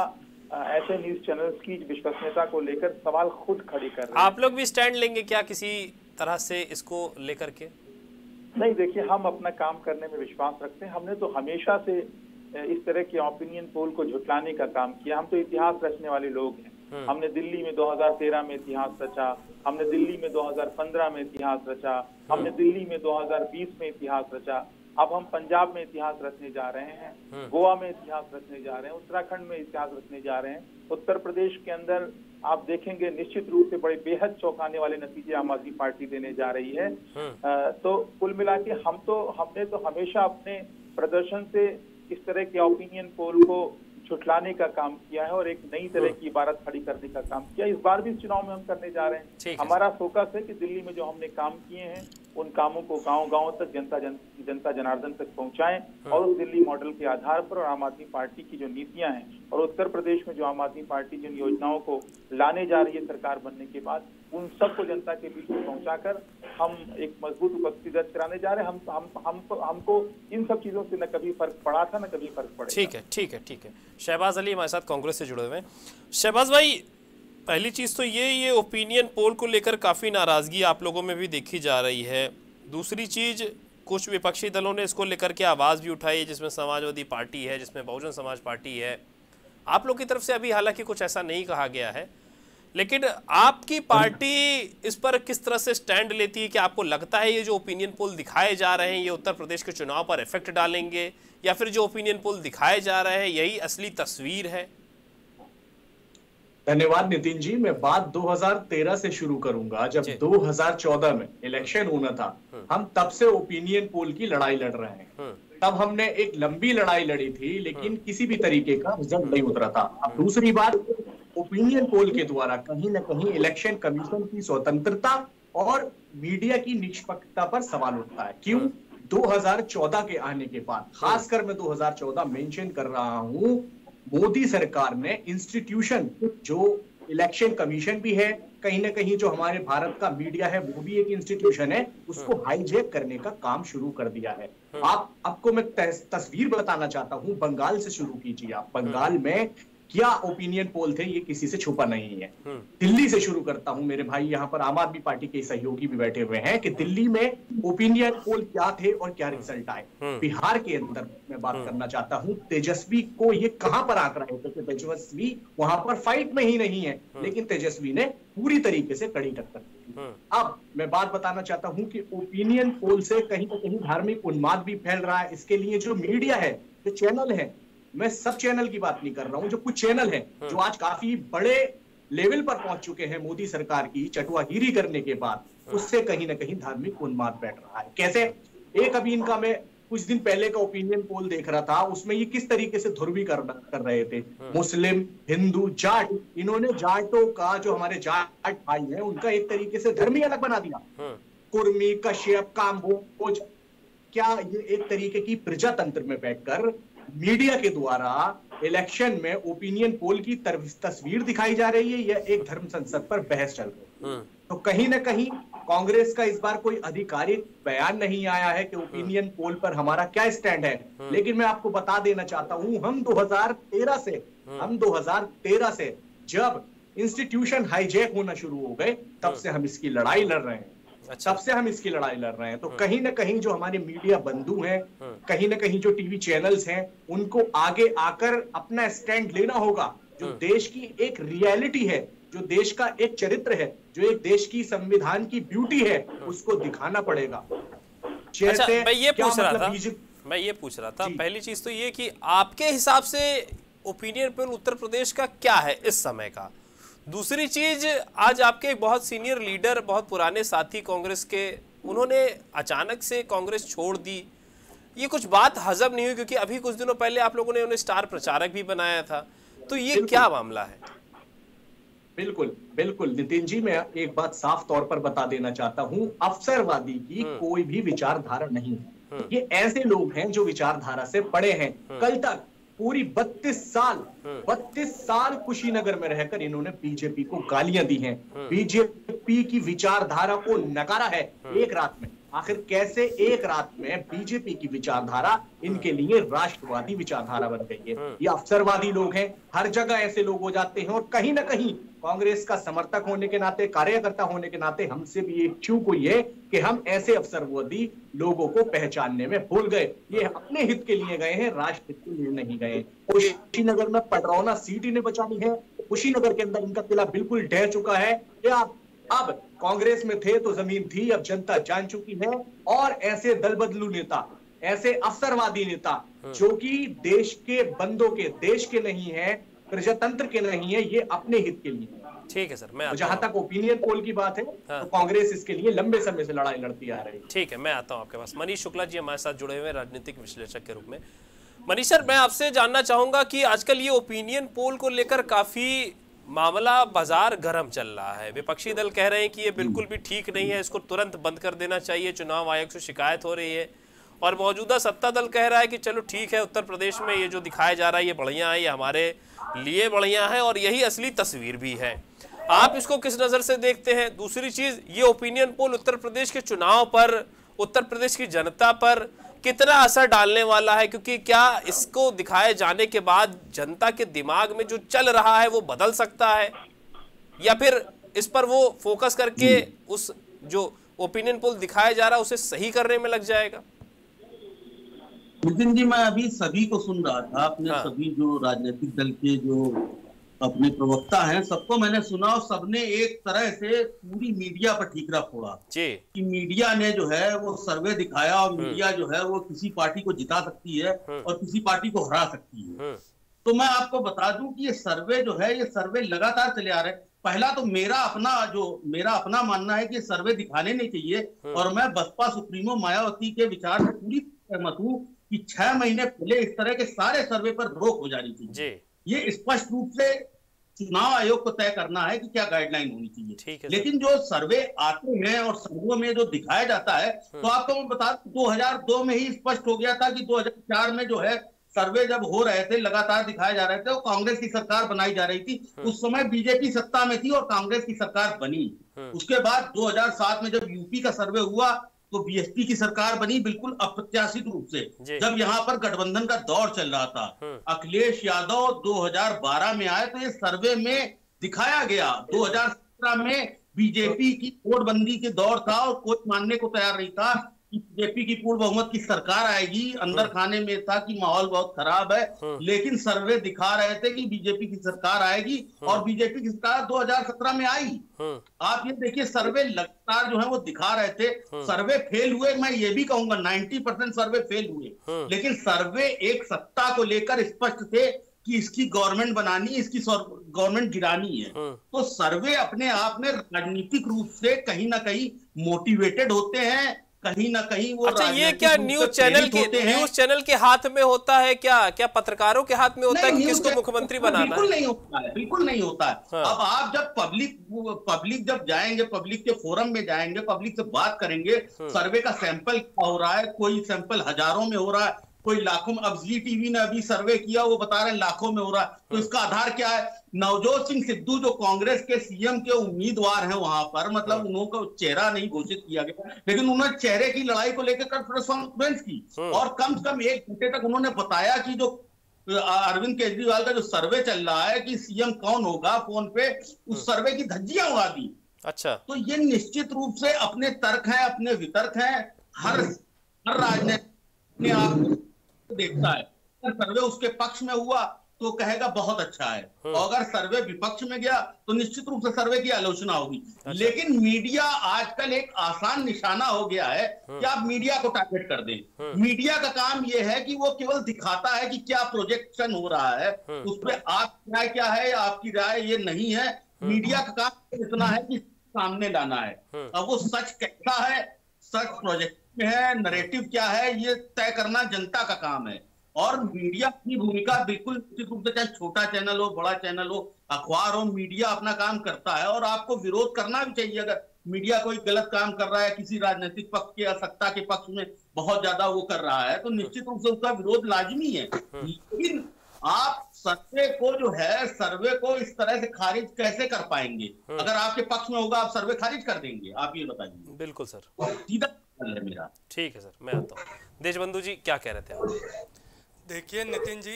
ऐसे न्यूज चैनल्स की विश्वसनीयता को लेकर सवाल खुद खड़े कर रही है। आप लोग भी स्टैंड लेंगे क्या किसी तरह से इसको लेकर के? नहीं, देखिए हम अपना काम करने में विश्वास रखते हैं। हमने तो हमेशा से इस तरह के ओपिनियन पोल को झुटलाने का काम किया। हम तो इतिहास रचने वाले लोग हैं। हमने दिल्ली में 2013 में इतिहास रचा, हमने दिल्ली में 2015 में इतिहास रचा, हमने दिल्ली में 2020 में इतिहास रचा, अब हम पंजाब में इतिहास रचने जा रहे हैं, गोवा में इतिहास रचने जा रहे हैं, उत्तराखंड में इतिहास रचने जा रहे हैं। उत्तर प्रदेश के अंदर आप देखेंगे निश्चित रूप से बड़े बेहद चौंकाने वाले नतीजे आम आदमी पार्टी देने जा रही है। तो कुल मिला के हमने तो हमेशा अपने प्रदर्शन से इस तरह के ओपिनियन पोल को छुटलाने का काम किया है और एक नई तरह की इबारत खड़ी करने का काम किया। इस बार भी इस चुनाव में हम करने जा रहे हैं। हमारा फोकस है कि दिल्ली में जो हमने काम किए हैं उन कामों को गांव-गांव तक, जनता जनार्दन तक पहुंचाएं और उस दिल्ली मॉडल के आधार पर और आम आदमी पार्टी की जो नीतियां हैं और उत्तर प्रदेश में जो आम आदमी पार्टी जिन योजनाओं को लाने जा रही है सरकार बनने के बाद, उन सबको जनता के बीच में पहुंचाकर हम एक मजबूत उपस्थिति दर्ज कराने जा रहे हैं। हमको इन सब चीजों से न कभी फर्क पड़ा था, न कभी फर्क पड़ेगा। ठीक है। शहबाज अली हमारे साथ कांग्रेस से जुड़े हुए हैं। शहबाज भाई, पहली चीज़ तो ये ओपिनियन पोल को लेकर काफ़ी नाराज़गी आप लोगों में भी देखी जा रही है। दूसरी चीज़, कुछ विपक्षी दलों ने इसको लेकर के आवाज़ भी उठाई है, जिसमें समाजवादी पार्टी है, जिसमें बहुजन समाज पार्टी है। आप लोग की तरफ से अभी हालांकि कुछ ऐसा नहीं कहा गया है, लेकिन आपकी पार्टी इस पर किस तरह से स्टैंड लेती है? कि आपको लगता है ये जो ओपिनियन पोल दिखाए जा रहे हैं ये उत्तर प्रदेश के चुनाव पर इफेक्ट डालेंगे, या फिर जो ओपिनियन पोल दिखाए जा रहे हैं यही असली तस्वीर है? धन्यवाद नितिन जी। मैं बात 2013 से शुरू करूंगा, जब 2014 में इलेक्शन होना था। हम तब से ओपिनियन पोल की लड़ाई लड़ रहे हैं। तब हमने एक लंबी लड़ाई लड़ी थी, लेकिन किसी भी तरीके का रिजल्ट नहीं उतरा था। अब दूसरी बात, ओपिनियन पोल के द्वारा कहीं ना कहीं इलेक्शन कमीशन की स्वतंत्रता और मीडिया की निष्पक्षता पर सवाल उठता है। क्यों? 2014 के आने के बाद, खासकर मैं 2014 मेंशन कर रहा हूं, मोदी सरकार ने इंस्टीट्यूशन, जो इलेक्शन कमीशन भी है, कहीं ना कहीं जो हमारे भारत का मीडिया है वो भी एक इंस्टीट्यूशन है, उसको हाईजैक करने का काम शुरू कर दिया है। आपको मैं तस्वीर बताना चाहता हूं, बंगाल से शुरू कीजिए आप। बंगाल में क्या ओपिनियन पोल थे, ये किसी से छुपा नहीं है। दिल्ली से शुरू करता हूं मेरे भाई, यहाँ पर आम आदमी पार्टी के सहयोगी भी बैठे हुए हैं, कि दिल्ली में ओपिनियन पोल क्या थे और क्या रिजल्ट आए। बिहार के अंदर मैं बात करना चाहता हूं, तेजस्वी को ये कहां पर आंकड़ा है, क्योंकि तेजस्वी वहां पर फाइट में ही नहीं है, लेकिन तेजस्वी ने पूरी तरीके से कड़ी टक्कर दी। अब मैं बात बताना चाहता हूं कि ओपिनियन पोल से कहीं ना कहीं धार्मिक उन्माद भी फैल रहा है। इसके लिए जो मीडिया है, जो चैनल है, मैं सब चैनल की बात नहीं कर रहा हूं, जो कुछ चैनल हैं जो आज काफी बड़े लेवल पर पहुंच चुके हैं मोदी सरकार की चटुआगिरी करने के बाद, उससे कहीं ना कहीं धार्मिक उन्माद बैठ रहा है। कैसे? एक अभी इनका मैं कुछ दिन पहले का ओपिनियन पोल देख रहा था, उसमें ये किस तरीके से ध्रुवीकरण कर रहे थे। मुस्लिम, हिंदू, जाट, इन्होंने जाटों का, जो हमारे जाट भाई है, उनका एक तरीके से धर्म ही अलग बना दिया। कुर्मी, कश्यप, काम्बोज, क्या ये एक तरीके की प्रजातंत्र में बैठकर मीडिया के द्वारा इलेक्शन में ओपिनियन पोल की तस्वीर दिखाई जा रही है, या एक धर्म संसद पर बहस चल रही है? तो कहीं ना कहीं कांग्रेस का इस बार कोई आधिकारिक बयान नहीं आया है कि ओपिनियन पोल पर हमारा क्या स्टैंड है, लेकिन मैं आपको बता देना चाहता हूं हम 2013 से जब इंस्टीट्यूशन हाईजैक होना शुरू हो गए तब से हम इसकी लड़ाई लड़ रहे हैं। अच्छा। तब से हम इसकी लड़ाई लड़ रहे हैं। तो कहीं ना कहीं जो हमारे मीडिया बंधु हैं, कहीं ना कहीं जो टीवी चैनल्स हैं, उनको आगे आकर अपना स्टैंड लेना होगा। जो देश की एक रियलिटी है, जो देश का एक चरित्र है, जो एक देश की संविधान की ब्यूटी है, उसको दिखाना पड़ेगा। अच्छा, मैं ये पूछ रहा था पहली चीज तो ये कि आपके हिसाब से ओपिनियन पोल उत्तर प्रदेश का क्या है इस समय का। दूसरी चीज, आज आपके एक बहुत सीनियर लीडर, बहुत पुराने साथी कांग्रेस के, उन्होंने अचानक से कांग्रेस छोड़ दी, ये कुछ बात हजम नहीं हुई, क्योंकि अभी कुछ दिनों पहले आप लोगों ने उन्हें स्टार प्रचारक भी बनाया था, तो ये क्या मामला है। बिल्कुल बिल्कुल नितिन जी, मैं एक बात साफ तौर पर बता देना चाहता हूँ, अवसरवादी की कोई भी विचारधारा नहीं है। ये ऐसे लोग हैं जो विचारधारा से पड़े हैं। कल तक पूरी 32 साल कुशीनगर में रहकर इन्होंने बीजेपी को गालियां दी हैं, बीजेपी की विचारधारा को नकारा है एक रात में। आखिर कैसे एक रात में बीजेपी की विचारधारा इनके लिए राष्ट्रवादी विचारधारा बन गई है। ये अवसरवादी लोग हैं, हर जगह ऐसे लोग हो जाते हैं। और कहीं ना कहीं कांग्रेस का समर्थक होने के नाते, कार्यकर्ता होने के नाते, हमसे भी एक चूक हुई है कि हम ऐसे अवसरवादी लोगों को पहचानने में भूल गए। ये अपने हित के लिए गए हैं, राष्ट्र हित के लिए नहीं गए। कुशीनगर में पटरौना सीट इन्हें बचानी है। कुशीनगर के अंदर इनका किला बिल्कुल ढह चुका है। अब कांग्रेस में थे तो जमीन थी, अब जनता जान चुकी है। और ऐसे दलबदलू नेता, ऐसे अवसरवादी नेता जो कि देश के बंदों के, देश के नहीं है, प्रजातंत्र के नहीं है, ये अपने हित के लिए। ठीक है सर, मैं जहां तक ओपिनियन पोल की बात है, हाँ। तो कांग्रेस इसके लिए लंबे समय से लड़ाई लड़ती आ रही है। ठीक है, मैं आता हूं आपके पास। मनीष शुक्ला जी हमारे साथ जुड़े हुए राजनीतिक विश्लेषक के रूप में। मनीष सर, मैं आपसे जानना चाहूंगा कि आजकल ये ओपिनियन पोल को लेकर काफी मामला, बाजार गर्म चल रहा है। विपक्षी दल कह रहे हैं कि ये बिल्कुल भी ठीक नहीं है, इसको तुरंत बंद कर देना चाहिए, चुनाव आयोग से शिकायत हो रही है। और मौजूदा सत्ता दल कह रहा है कि चलो ठीक है, उत्तर प्रदेश में ये जो दिखाया जा रहा है ये बढ़िया है, ये हमारे लिए बढ़िया है और यही असली तस्वीर भी है। आप इसको किस नज़र से देखते हैं। दूसरी चीज़, ये ओपिनियन पोल उत्तर प्रदेश के चुनाव पर, उत्तर प्रदेश की जनता पर कितना असर डालने वाला है, क्योंकि क्या इसको दिखाए जाने के बाद जनता के दिमाग में जो चल रहा है वो बदल सकता है, या फिर इस पर वो फोकस करके उस जो ओपिनियन पोल दिखाया जा रहा है उसे सही करने में लग जाएगा। नितिन जी, मैं अभी सभी को सुन रहा था, अपने सभी जो राजनीतिक दल के जो अपने प्रवक्ता हैं सबको मैंने सुना, और सबने एक तरह से पूरी मीडिया पर ठीकरा फोड़ा कि मीडिया ने जो है वो सर्वे दिखाया और मीडिया जो है वो किसी पार्टी को जिता सकती है और किसी पार्टी को हरा सकती है। तो मैं आपको बता दूं कि ये सर्वे जो है, ये सर्वे लगातार चले आ रहे हैं। पहला तो मेरा अपना मानना है कि सर्वे दिखाने नहीं चाहिए, और मैं बसपा सुप्रीमो मायावती के विचार से पूरी सहमत हूँ कि 6 महीने पहले इस तरह के सारे सर्वे पर रोक हो जानी चाहिए। ये स्पष्ट रूप से चुनाव आयोग को तय करना है कि क्या गाइडलाइन होनी चाहिए। लेकिन जो सर्वे आते हैं और सर्वे में जो दिखाया जाता है, तो आपको मैं बता दूं 2002 में ही स्पष्ट हो गया था कि 2004 में जो है सर्वे जब हो रहे थे, लगातार दिखाए जा रहे थे, और कांग्रेस की सरकार बनाई जा रही थी। उस समय बीजेपी सत्ता में थी और कांग्रेस की सरकार बनी। उसके बाद 2007 में जब यूपी का सर्वे हुआ तो बीएसपी की सरकार बनी, बिल्कुल अप्रत्याशित रूप से, जब यहाँ पर गठबंधन का दौर चल रहा था। अखिलेश यादव 2012 में आए तो ये सर्वे में दिखाया गया। 2017 में बीजेपी की पूर्णबंदी के दौर था और कोई मानने को तैयार नहीं था कि बीजेपी की पूर्ण बहुमत की सरकार आएगी। अंदर खाने में था कि माहौल बहुत खराब है, लेकिन सर्वे दिखा रहे थे कि बीजेपी की सरकार आएगी, और बीजेपी की सरकार 2017 में आई। आप ये देखिए, सर्वे लगातार जो है वो दिखा रहे थे। सर्वे फेल हुए, मैं ये भी कहूंगा 90% सर्वे फेल हुए, लेकिन सर्वे एक सत्ता को लेकर स्पष्ट थे कि इसकी गवर्नमेंट बनानी, इसकी गवर्नमेंट गिरानी है। तो सर्वे अपने आप में राजनीतिक रूप से कहीं ना कहीं मोटिवेटेड होते हैं, कहीं ना कहीं वो। अच्छा, ये क्या न्यूज चैनल के हाथ में होता है, क्या पत्रकारों के हाथ में होता है कि किसको मुख्यमंत्री बनाना? बिल्कुल नहीं होता है, बिल्कुल नहीं होता है। हाँ। अब आप जब पब्लिक जब जाएंगे, पब्लिक के फोरम में जाएंगे, पब्लिक से बात करेंगे, सर्वे का सैंपल क्या हो रहा है, कोई सैंपल हजारों में हो रहा है, कोई लाखों में। अब जी टीवी ने अभी सर्वे किया, वो बता रहे हैं लाखों में हो रहा है, तो इसका आधार क्या है? नवजोत सिंह सिद्धू जो कांग्रेस के सीएम के उम्मीदवार हैं वहां पर, मतलब उनका चेहरा नहीं घोषित किया गया, लेकिन उन्होंने चेहरे की लड़ाई को लेकर प्रेस कॉन्फ्रेंस की और कम से कम 1 घंटे तक उन्होंने बताया कि जो अरविंद केजरीवाल का जो सर्वे चल रहा है कि सीएम कौन होगा, फोन पे उस सर्वे की धज्जियां उड़ा दी। अच्छा, तो ये निश्चित रूप से अपने तर्क है, अपने वितर्क है, हर राजनीति अपने आप देखता है। सर्वे उसके पक्ष में हुआ तो कहेगा बहुत अच्छा है, और अगर सर्वे विपक्ष में गया तो निश्चित रूप से सर्वे की आलोचना होगी। अच्छा। लेकिन मीडिया आजकल एक आसान निशाना हो गया है कि आप मीडिया को टारगेट कर दें। मीडिया का काम यह है कि वो केवल दिखाता है कि क्या प्रोजेक्शन हो रहा है, उस पर आपकी राय क्या है, आपकी राय ये नहीं है। मीडिया का काम इतना है कि सामने लाना है, अब वो सच कहता है, सच प्रोजेक्ट में है, नरेटिव क्या है, ये तय करना जनता का काम है। और मीडिया की भूमिका बिल्कुल निश्चित रूप से, चाहे छोटा चैनल हो, बड़ा चैनल हो, अखबार हो, मीडिया अपना काम करता है और आपको विरोध करना भी चाहिए। अगर मीडिया कोई गलत काम कर रहा है, किसी राजनीतिक पक्ष के या सत्ता के पक्ष में बहुत ज्यादा वो कर रहा है, तो निश्चित रूप से उसका विरोध लाजमी है। लेकिन आप सर्वे को जो है, सर्वे को इस तरह से खारिज कैसे कर पाएंगे? अगर आपके पक्ष में होगा आप सर्वे खारिज कर देंगे, आप ये बताइए। बिल्कुल सर, सीधा सवाल है मेरा। ठीक है सर, मैं आता हूँ। देशबंधु जी क्या कह रहे थे आप? देखिए नितिन जी,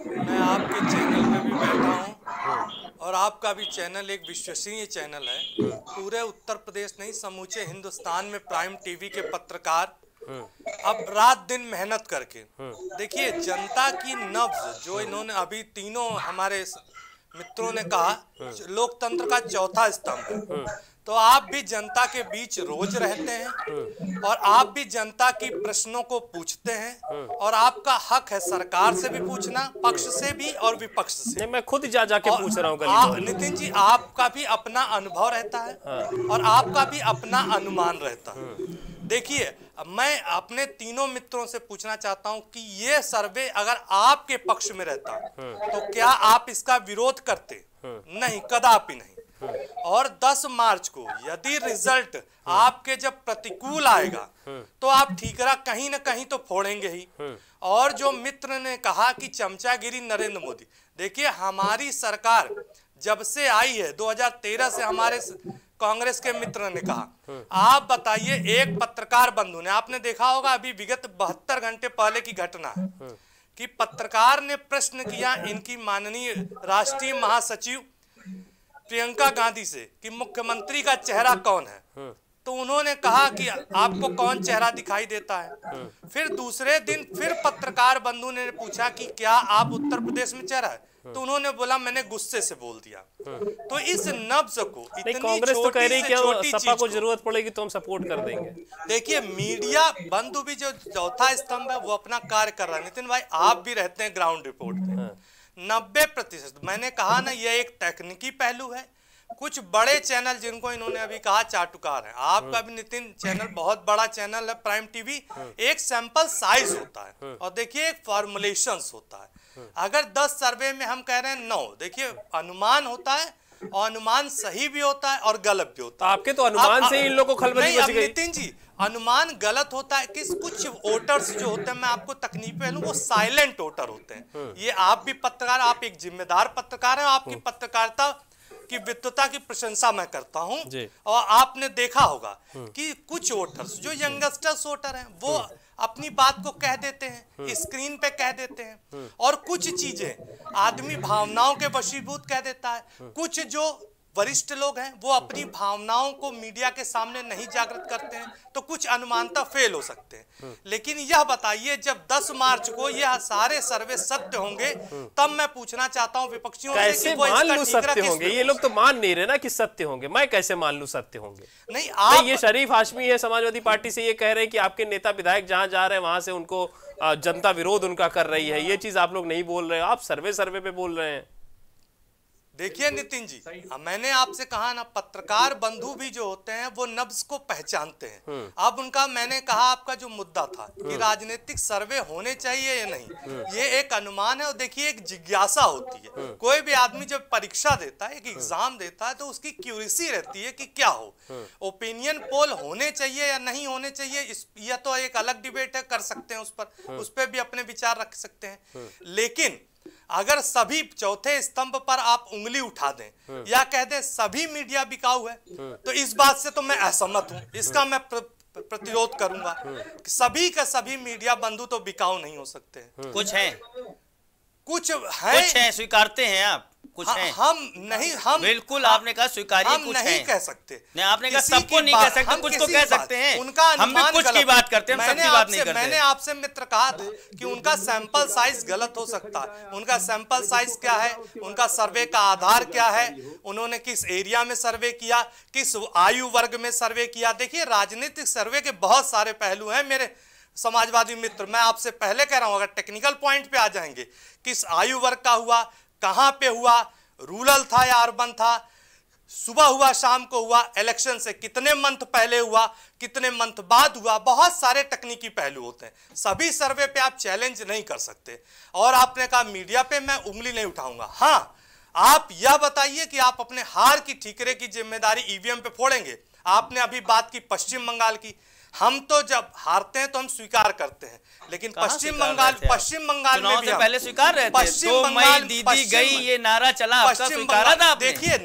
मैं आपके चैनल पे भी बैठा हूँ और आपका भी चैनल एक विश्वसनीय चैनल है। पूरे उत्तर प्रदेश नहीं, समूचे हिंदुस्तान में प्राइम टीवी के पत्रकार अब रात दिन मेहनत करके, देखिए जनता की नब्ज जो इन्होंने अभी तीनों हमारे मित्रों ने कहा लोकतंत्र का चौथा स्तंभ है, तो आप भी जनता के बीच रोज रहते हैं और आप भी जनता की प्रश्नों को पूछते हैं और आपका हक है सरकार से भी पूछना, पक्ष से भी और विपक्ष से। नहीं, मैं खुद जा के पूछ रहा हूँ। नितिन जी, आपका भी अपना अनुभव रहता है और आपका भी अपना अनुमान रहता है। देखिए, मैं अपने तीनों मित्रों से पूछना चाहता हूं कि ये सर्वे अगर आपके पक्ष में रहता तो क्या आप इसका विरोध करते? नहीं, कदापि नहीं। और 10 मार्च को यदि रिजल्ट आपके जब प्रतिकूल आएगा तो आप ठीकरा कहीं ना कहीं तो फोड़ेंगे ही। और जो मित्र ने कहा कि चमचागिरी नरेंद्र मोदी, देखिए हमारी सरकार जब से आई है 2013 से, हमारे कांग्रेस के मित्र ने कहा। आप बताइए, एक पत्रकार बंधु ने, आपने देखा होगा अभी विगत 72 घंटे पहले की घटना है कि पत्रकार ने प्रश्न किया इनकी माननीय राष्ट्रीय महासचिव प्रियंका गांधी से कि मुख्यमंत्री का चेहरा कौन है, तो उन्होंने कहा कि आपको कौन चेहरा दिखाई देता है। फिर दूसरे दिन फिर पत्रकार बंधु ने पूछा कि क्या आप उत्तर प्रदेश में चेहरा है, तो उन्होंने बोला मैंने गुस्से से बोल दिया। तो इस नब्ज को इतनी कांग्रेस तो कह रही कि सपा को जरूरत पड़ेगी तो हम सपोर्ट कर देंगे। देखिए, मीडिया बंधु भी जो चौथा स्तंभ है वो अपना कार्य कर रहा है। नितिन भाई, आप भी रहते हैं ग्राउंड रिपोर्ट पे, 90%। मैंने कहा ना, यह एक तकनीकी पहलू है। कुछ बड़े चैनल जिनको इन्होंने अभी कहा चाटुकार है, आपका भी नितिन चैनल बहुत बड़ा चैनल है प्राइम टीवी, एक सैंपल साइज होता है और देखिए एक फॉर्मुलेशंस होता है। अगर 10 सर्वे में हम कह रहे हैं 9, देखिए अनुमान होता है और अनुमान सही भी होता है और गलत भी होता है। आपके तो अनुमान से इन लोगों को खलबली मच गई। नितिन जी, अनुमान गलत होता है कि कुछ वोटर्स जो होते हैं, मैं आपको तकनीक पे लूं, वो साइलेंट वोटर होते हैं। ये आप भी पत्रकार, आप एक जिम्मेदार पत्रकार हैं, आपकी पत्रकारिता की विद्वता की प्रशंसा मैं करता हूं। और आपने देखा होगा कि कुछ वोटर्स जो यंगस्टर्स वोटर हैं वो अपनी बात को कह देते हैं, स्क्रीन पे कह देते हैं, और कुछ चीजें आदमी भावनाओं के वशीभूत कह देता है। कुछ जो वरिष्ठ लोग हैं वो अपनी भावनाओं को मीडिया के सामने नहीं जागृत करते हैं, तो कुछ अनुमानता फेल हो सकते हैं। लेकिन यह बताइए, जब 10 मार्च को यह सारे सर्वे सत्य होंगे तब मैं पूछना चाहता हूं विपक्षियों से कि वो इसका सत्य होंगे। ये लोग तो मान नहीं रहे ना कि सत्य होंगे, मैं कैसे मान लूं सत्य होंगे? नहीं, आप ये शरीफ हाशमी है समाजवादी पार्टी से, ये कह रहे हैं कि आपके नेता विधायक जहां जा रहे हैं वहां से उनको जनता विरोध उनका कर रही है, ये चीज आप लोग नहीं बोल रहे, आप सर्वे पे बोल रहे हैं। देखिए नितिन जी, मैंने आपसे कहा ना, पत्रकार बंधु भी जो होते हैं वो नब्ज को पहचानते हैं। अब उनका, मैंने कहा आपका जो मुद्दा था कि राजनीतिक सर्वे होने चाहिए या नहीं, ये एक अनुमान है। और देखिए, एक जिज्ञासा होती है, कोई भी आदमी जब परीक्षा देता है, एक एग्जाम देता है, तो उसकी क्यूरियसी रहती है कि क्या हो। ओपिनियन पोल होने चाहिए या नहीं होने चाहिए, यह तो एक अलग डिबेट है, कर सकते हैं उस पर भी अपने विचार रख सकते हैं। लेकिन अगर सभी चौथे स्तंभ पर आप उंगली उठा दें या कह दें सभी मीडिया बिकाऊ है, तो इस बात से तो मैं असहमत हूँ, इसका मैं प्रतिरोध करूंगा कि सभी का सभी मीडिया बंधु तो बिकाऊ नहीं हो सकते। कुछ हैं स्वीकारते हैं आप, कुछ हैं हम नहीं, हम बिल्कुल आपने कहा स्वीकारिए, हम नहीं कह सकते, आपने कहा सबको नहीं कह सकते, कुछ को कह सकते हैं, उनका अनुमान कुछ की बात करते हैं, सबकी बात नहीं करते। मैंने आपसे मित्र कहा था कि उनका सैंपल साइज गलत हो सकता है, उनका सैंपल साइज क्या है, उनका सर्वे का आधार क्या है, उन्होंने किस एरिया में सर्वे किया, किस आयु वर्ग में सर्वे किया। देखिए राजनीतिक सर्वे के बहुत सारे पहलू हैं मेरे समाजवादी मित्र, मैं आपसे पहले कह रहा हूँ अगर टेक्निकल पॉइंट पे आ जाएंगे, किस आयु वर्ग का हुआ, कहाँ पे हुआ, रूरल था या अर्बन था, सुबह हुआ शाम को हुआ, इलेक्शन से कितने मंथ पहले हुआ, कितने मंथ बाद हुआ, बहुत सारे तकनीकी पहलू होते हैं, सभी सर्वे पे आप चैलेंज नहीं कर सकते। और आपने कहा मीडिया पे मैं उंगली नहीं उठाऊंगा, हाँ आप यह बताइए कि आप अपने हार की ठीकरे की जिम्मेदारी ईवीएम पे फोड़ेंगे। आपने अभी बात की पश्चिम बंगाल की, हम तो जब हारते हैं तो हम स्वीकार करते हैं, लेकिन पश्चिम बंगाल में भी पहले स्वीकार रहे थे। पश्चिम बंगाल दीदी गई ये नारा चला, आपका स्वीकारा था आपने। देखिए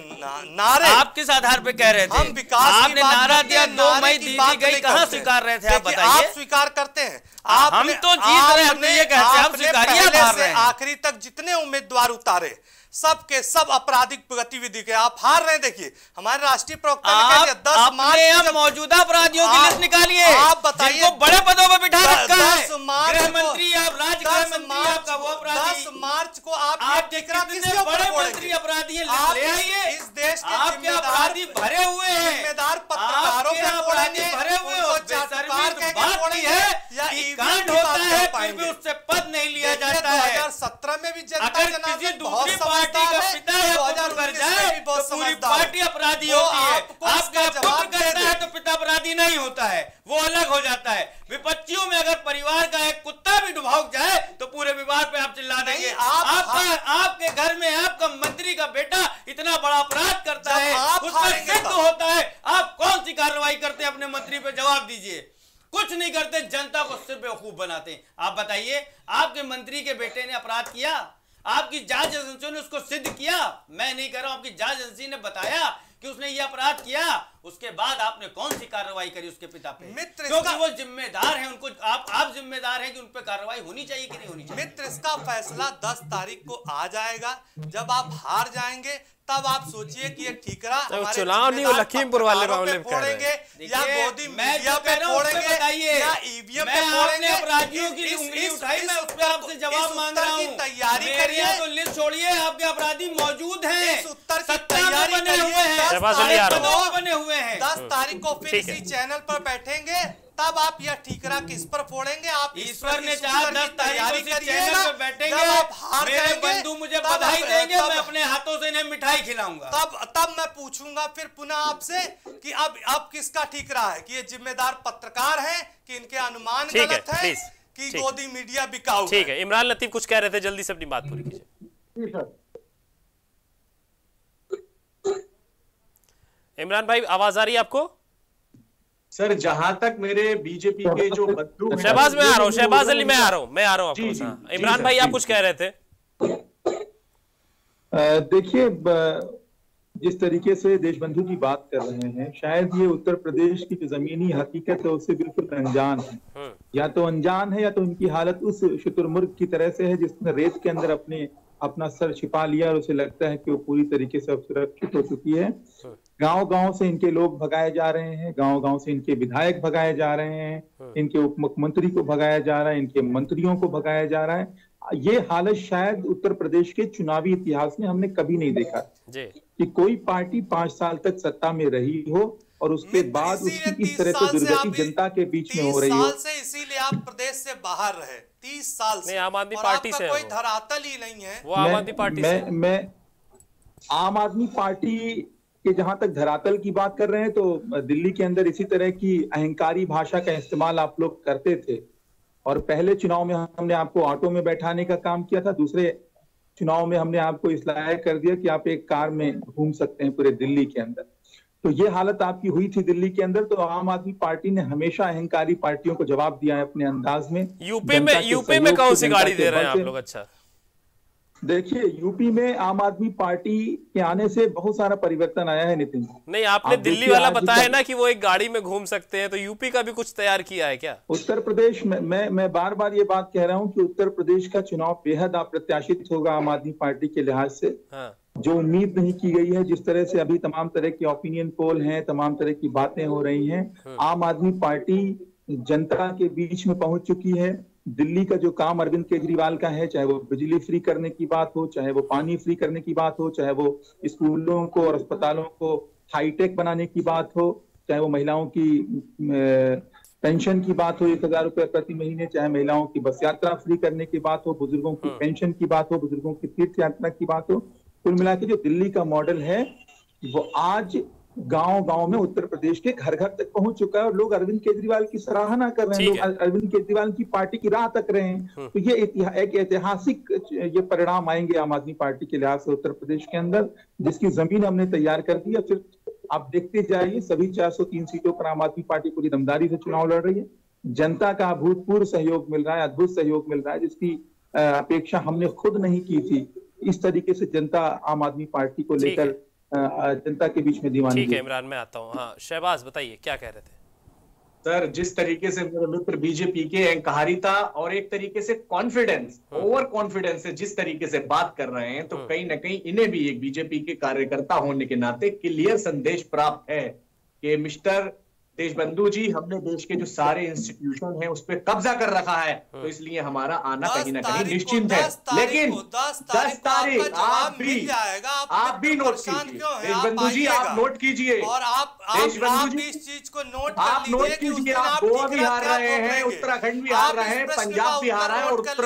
नारे आप किस आधार पे कह रहे थे, हम विकास आपने नारा दिया 2 मई दीदी गई, कहाँ स्वीकार रहे थे आप बताइए। आप स्वीकार करते हैं, हम तो जीत रहे हैं, ये कहते हैं आखिरी तक जितने उम्मीदवार उतारे सबके सब आपराधिक गतिविधि के, आप हार रहे हैं। देखिए हमारे राष्ट्रीय प्रवक्ता ने कहा 10 मार्च मौजूदा अपराधियों की लिस्ट निकालिए, आप बताइए जिनको बड़े पदों पर बिठा रखा है, गृह मंत्री आप, राज्य गृह मंत्री आपका वो अपराधी, 10 मार्च को आप कितने बड़े मंत्री अपराधी हैं ले आइए। इस देश के आपके अपराधी भरे हुए हैं, जिम्मेदार पत्रकारों के अपराधी भरे हुए हो, कांड होता है फिर भी उससे पद नहीं लिया जाता है। 2017 में भी जनता पार्टी का पिता है, तो पूरी पार्टी अपराधी होती है। आपका पुत्र करता है तो पिता अपराधी नहीं होता है, वो अलग हो जाता है। विपक्षियों में अगर परिवार का एक कुत्ता भी डुभाग जाए तो पूरे विवाद पे आप चिल्ला देंगे। आपके घर में आपका मंत्री का बेटा इतना बड़ा अपराध करता है, उसका सिद्ध होता है, आप कौन सी कार्रवाई करते हैं अपने मंत्री पे? जवाब दीजिए, कुछ नहीं करते, जनता को सिर्फ बेवकूफ बनाते हैं। आप बताइए आपके मंत्री के बेटे ने अपराध किया, आपकी जांच एजेंसियों ने उसको सिद्ध किया, मैं नहीं कह रहा हूं, आपकी जांच एजेंसी ने बताया कि उसने ये अपराध किया, उसके बाद आपने कौन सी कार्रवाई करी उसके पिता पे? मित्र, क्योंकि वो जिम्मेदार हैं, उनको आप जिम्मेदार हैं कि उन पे कार्रवाई होनी चाहिए कि नहीं होनी चाहिए। मित्र, इसका फैसला 10 तारीख को आ जाएगा, जब आप हार जाएंगे तब आप सोचिए कि ये ठीकरा हमारे लखीमपुर वाले मामले में फोड़ेंगे या गोदी मीडिया पे फोड़ेंगे या ईवीएम पे फोड़ेंगे। अपराधियों की उंगली उठाई, मैं उस पे आपसे जवाब मांग रहा हूं, तैयारी करिए तो लिस्ट छोड़िए, आपके अपराधी मौजूद हैं, उत्तर की तैयारी बने हुए हैं। 10 तारीख को फिर इसी चैनल पर बैठेंगे, तब आप यह ठीकरा किस पर फोड़ेंगे? आप ईश्वर ने चाहा 10 तारीख पर बैठेंगे, आप हार मेरे बंधु मुझे बधाई देंगे, मैं अपने हाथों से इन्हें मिठाई खिलाऊंगा। तब मैं पूछूंगा फिर पुनः आपसे कि अब आप किसका ठीकरा है, कि ये जिम्मेदार पत्रकार हैं, कि इनके अनुमान गलत है, कि गोदी मीडिया बिकाऊ। ठीक है, इमरान लतीफ कुछ कह रहे थे, जल्दी से अपनी बात पूरी कीजिए। इमरान भाई आवाज आ रही है आपको? सर जहां तक मेरे बीजेपी के जो बंधु शहबाज अली मैं आ रहा हूँ। इमरान भाई आप कुछ कह रहे थे? देखिए जिस तरीके से देशबंधु की बात कर रहे हैं, शायद ये उत्तर प्रदेश की जो जमीनी हकीकत है उससे बिल्कुल अनजान है, या तो अनजान है या तो इनकी हालत उस शुतुरमुर्ग की तरह से है जिसने रेत के अंदर अपना सर छिपा लिया और उसे लगता है कि वो पूरी तरीके से अब सुरक्षित हो चुकी है। गांव-गांव से इनके लोग भगाए जा रहे हैं, गांव-गांव से इनके विधायक भगाए जा रहे हैं, इनके उप मुख्यमंत्री को भगाया जा रहा है, इनके मंत्रियों को भगाया जा रहा है। ये हालत शायद उत्तर प्रदेश के चुनावी इतिहास में हमने कभी नहीं देखा कि कोई पार्टी 5 साल तक सत्ता में रही हो और उसके बाद उसकी किस तरह से दुर्गति जनता के बीच में हो रही हो। 30 साल से इसीलिए आप प्रदेश से बाहर रहे, 30 साल से आम आदमी पार्टी से, कोई धरातल ही नहीं है वो आम आदमी पार्टी से। मैं आम आदमी पार्टी के जहां तक धरातल की बात कर रहे हैं तो दिल्ली के अंदर इसी तरह की अहंकारी भाषा का इस्तेमाल आप लोग करते थे, और पहले चुनाव में हमने आपको ऑटो में बैठाने का काम किया था, दूसरे चुनाव में हमने आपको इस लायक कर दिया कि आप एक कार में घूम सकते हैं पूरे दिल्ली के अंदर। तो ये हालत आपकी हुई थी दिल्ली के अंदर, तो आम आदमी पार्टी ने हमेशा अहंकारी पार्टियों को जवाब दिया है अपने अंदाज में। यूपी में कौन सी गाड़ी दे रहे हैं आप लोग? अच्छा देखिए यूपी में आम आदमी पार्टी के आने से बहुत सारा परिवर्तन आया है नितिन। नहीं आपने दिल्ली वाला बताया ना कि वो एक गाड़ी में घूम सकते हैं, तो यूपी का भी कुछ तैयार किया है क्या? उत्तर प्रदेश में मैं बार बार ये बात कह रहा हूँ कि उत्तर प्रदेश का चुनाव बेहद अप्रत्याशित होगा आम आदमी पार्टी के लिहाज से। हाँ। जो उम्मीद नहीं की गई है, जिस तरह से अभी तमाम तरह की ओपिनियन पोल है, तमाम तरह की बातें हो रही है, आम आदमी पार्टी जनता के बीच में पहुंच चुकी है। दिल्ली का जो काम अरविंद केजरीवाल का है, चाहे वो बिजली फ्री करने की बात हो, चाहे वो पानी फ्री करने की बात हो, चाहे वो स्कूलों को और अस्पतालों को हाईटेक बनाने की बात हो, चाहे वो महिलाओं की पेंशन की बात हो 1000 रुपये प्रति महीने, चाहे महिलाओं की बस यात्रा फ्री करने की बात हो, बुजुर्गों की पेंशन की बात हो, बुजुर्गों की तीर्थ यात्रा की बात हो, कुल मिला के जो दिल्ली का मॉडल है वो आज गांव-गांव में उत्तर प्रदेश के घर घर तक पहुंच चुका है और लोग अरविंद केजरीवाल की सराहना कर रहे हैं, लोग अरविंद केजरीवाल की पार्टी की राह तक रहे हैं। तो ये एक ऐतिहासिक ये परिणाम आएंगे आम आदमी पार्टी के लिहाज से उत्तर प्रदेश के अंदर, जिसकी जमीन हमने तैयार कर दी है। फिर आप देखते जाइए सभी 403 सीटों पर आम आदमी पार्टी पूरी दमदारी से चुनाव लड़ रही है, जनता का अभूतपूर्व सहयोग मिल रहा है, अद्भुत सहयोग मिल रहा है, जिसकी अपेक्षा हमने खुद नहीं की थी। इस तरीके से जनता आम आदमी पार्टी को लेकर जनता के बीच में दीवानी। ठीक है इमरान, मैं आता हूँ। हाँ शहबाज बताइए क्या कह रहे थे? सर जिस तरीके से मेरे मित्र बीजेपी के अहंकारिता और एक तरीके से कॉन्फिडेंस, ओवर कॉन्फिडेंस से जिस तरीके से बात कर रहे हैं, तो कहीं ना कहीं इन्हें भी एक बीजेपी के कार्यकर्ता होने के नाते क्लियर संदेश प्राप्त है कि मिस्टर देशबंधु जी, हमने देश के जो सारे इंस्टीट्यूशन हैं उस पर कब्जा कर रखा है, तो इसलिए हमारा आना कहीं ना कहीं निश्चित है। लेकिन 10 तारीख आप भी नोट कीजिए देशबंधु जी, आप नोट कीजिए और आप नोट कीजिए। आप गोवा भी हार रहे हैं, उत्तराखंड भी हार रहे हैं, पंजाब भी हार रहे हैं और उत्तर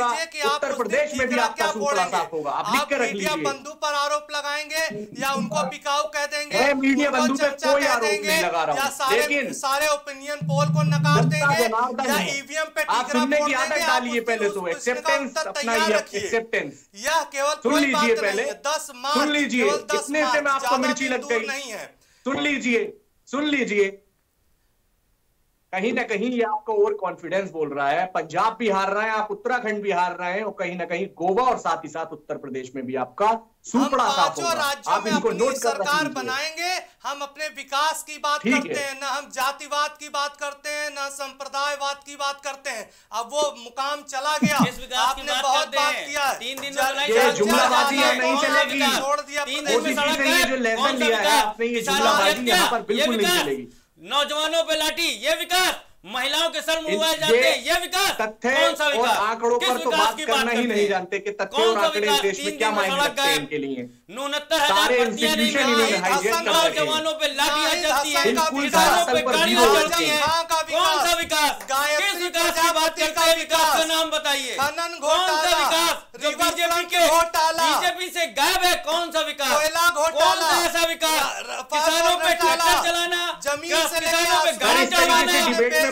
प्रदेश में भी आपका सूत्रा साफ होगा। आप लिख कर रखिए। बंधु पर आरोप लगाएंगे या उनको बिकाऊ कह देंगे? मीडिया बंधु पे कोई आरोप नहीं लगा रहा हूँ, लेकिन सारे ओपिनियन पोल को नकार देंगे या ईवीएम पे सुन लीजिए। कहीं ना कहीं ये आपको ओवर कॉन्फिडेंस बोल रहा है। पंजाब भी हार रहे हैं, आप उत्तराखंड भी हार रहे हैं और कहीं ना कहीं गोवा और साथ ही साथ उत्तर प्रदेश में भी आपका सूपड़ा साफ होगा। आप इनको नोट कर रखिए। सरकार बनाएंगे, हम अपने विकास की बात करते हैं, ना हम जातिवाद की बात करते हैं, ना संप्रदायवाद की बात करते हैं। अब वो मुकाम चला गया। आपने बहुत बात किया, 3 दिन छोड़ दिया। जो लेसन लिया है आपने, ये जुमलाबाजी यहाँ पर बिल्कुल नहीं चलेगी। नौजवानों पे लाठी, ये विकास। महिलाओं के सर मुड़वाए जाते हैं, ये विकास। कौन सा विकास? आंकड़ों पर तो बात करना ही नहीं जानते कि तथ्य और आंकड़े देश में क्या मायने रखते हैं इनके लिए। 69,000 नौजवानों पे लाठियां चलती है, किसानों पे गाड़ियां चलती है। कौन सा विकास? किस विकास की बात करते हैं? विकास का नाम बताइए। कौन सा विकास जो बीजेपी से गायब है? कौन सा विकास? कौन सा ऐसा विकास? किसानों पे ट्रैक्टर चलाना, किसानों पे गाड़ी चलाना।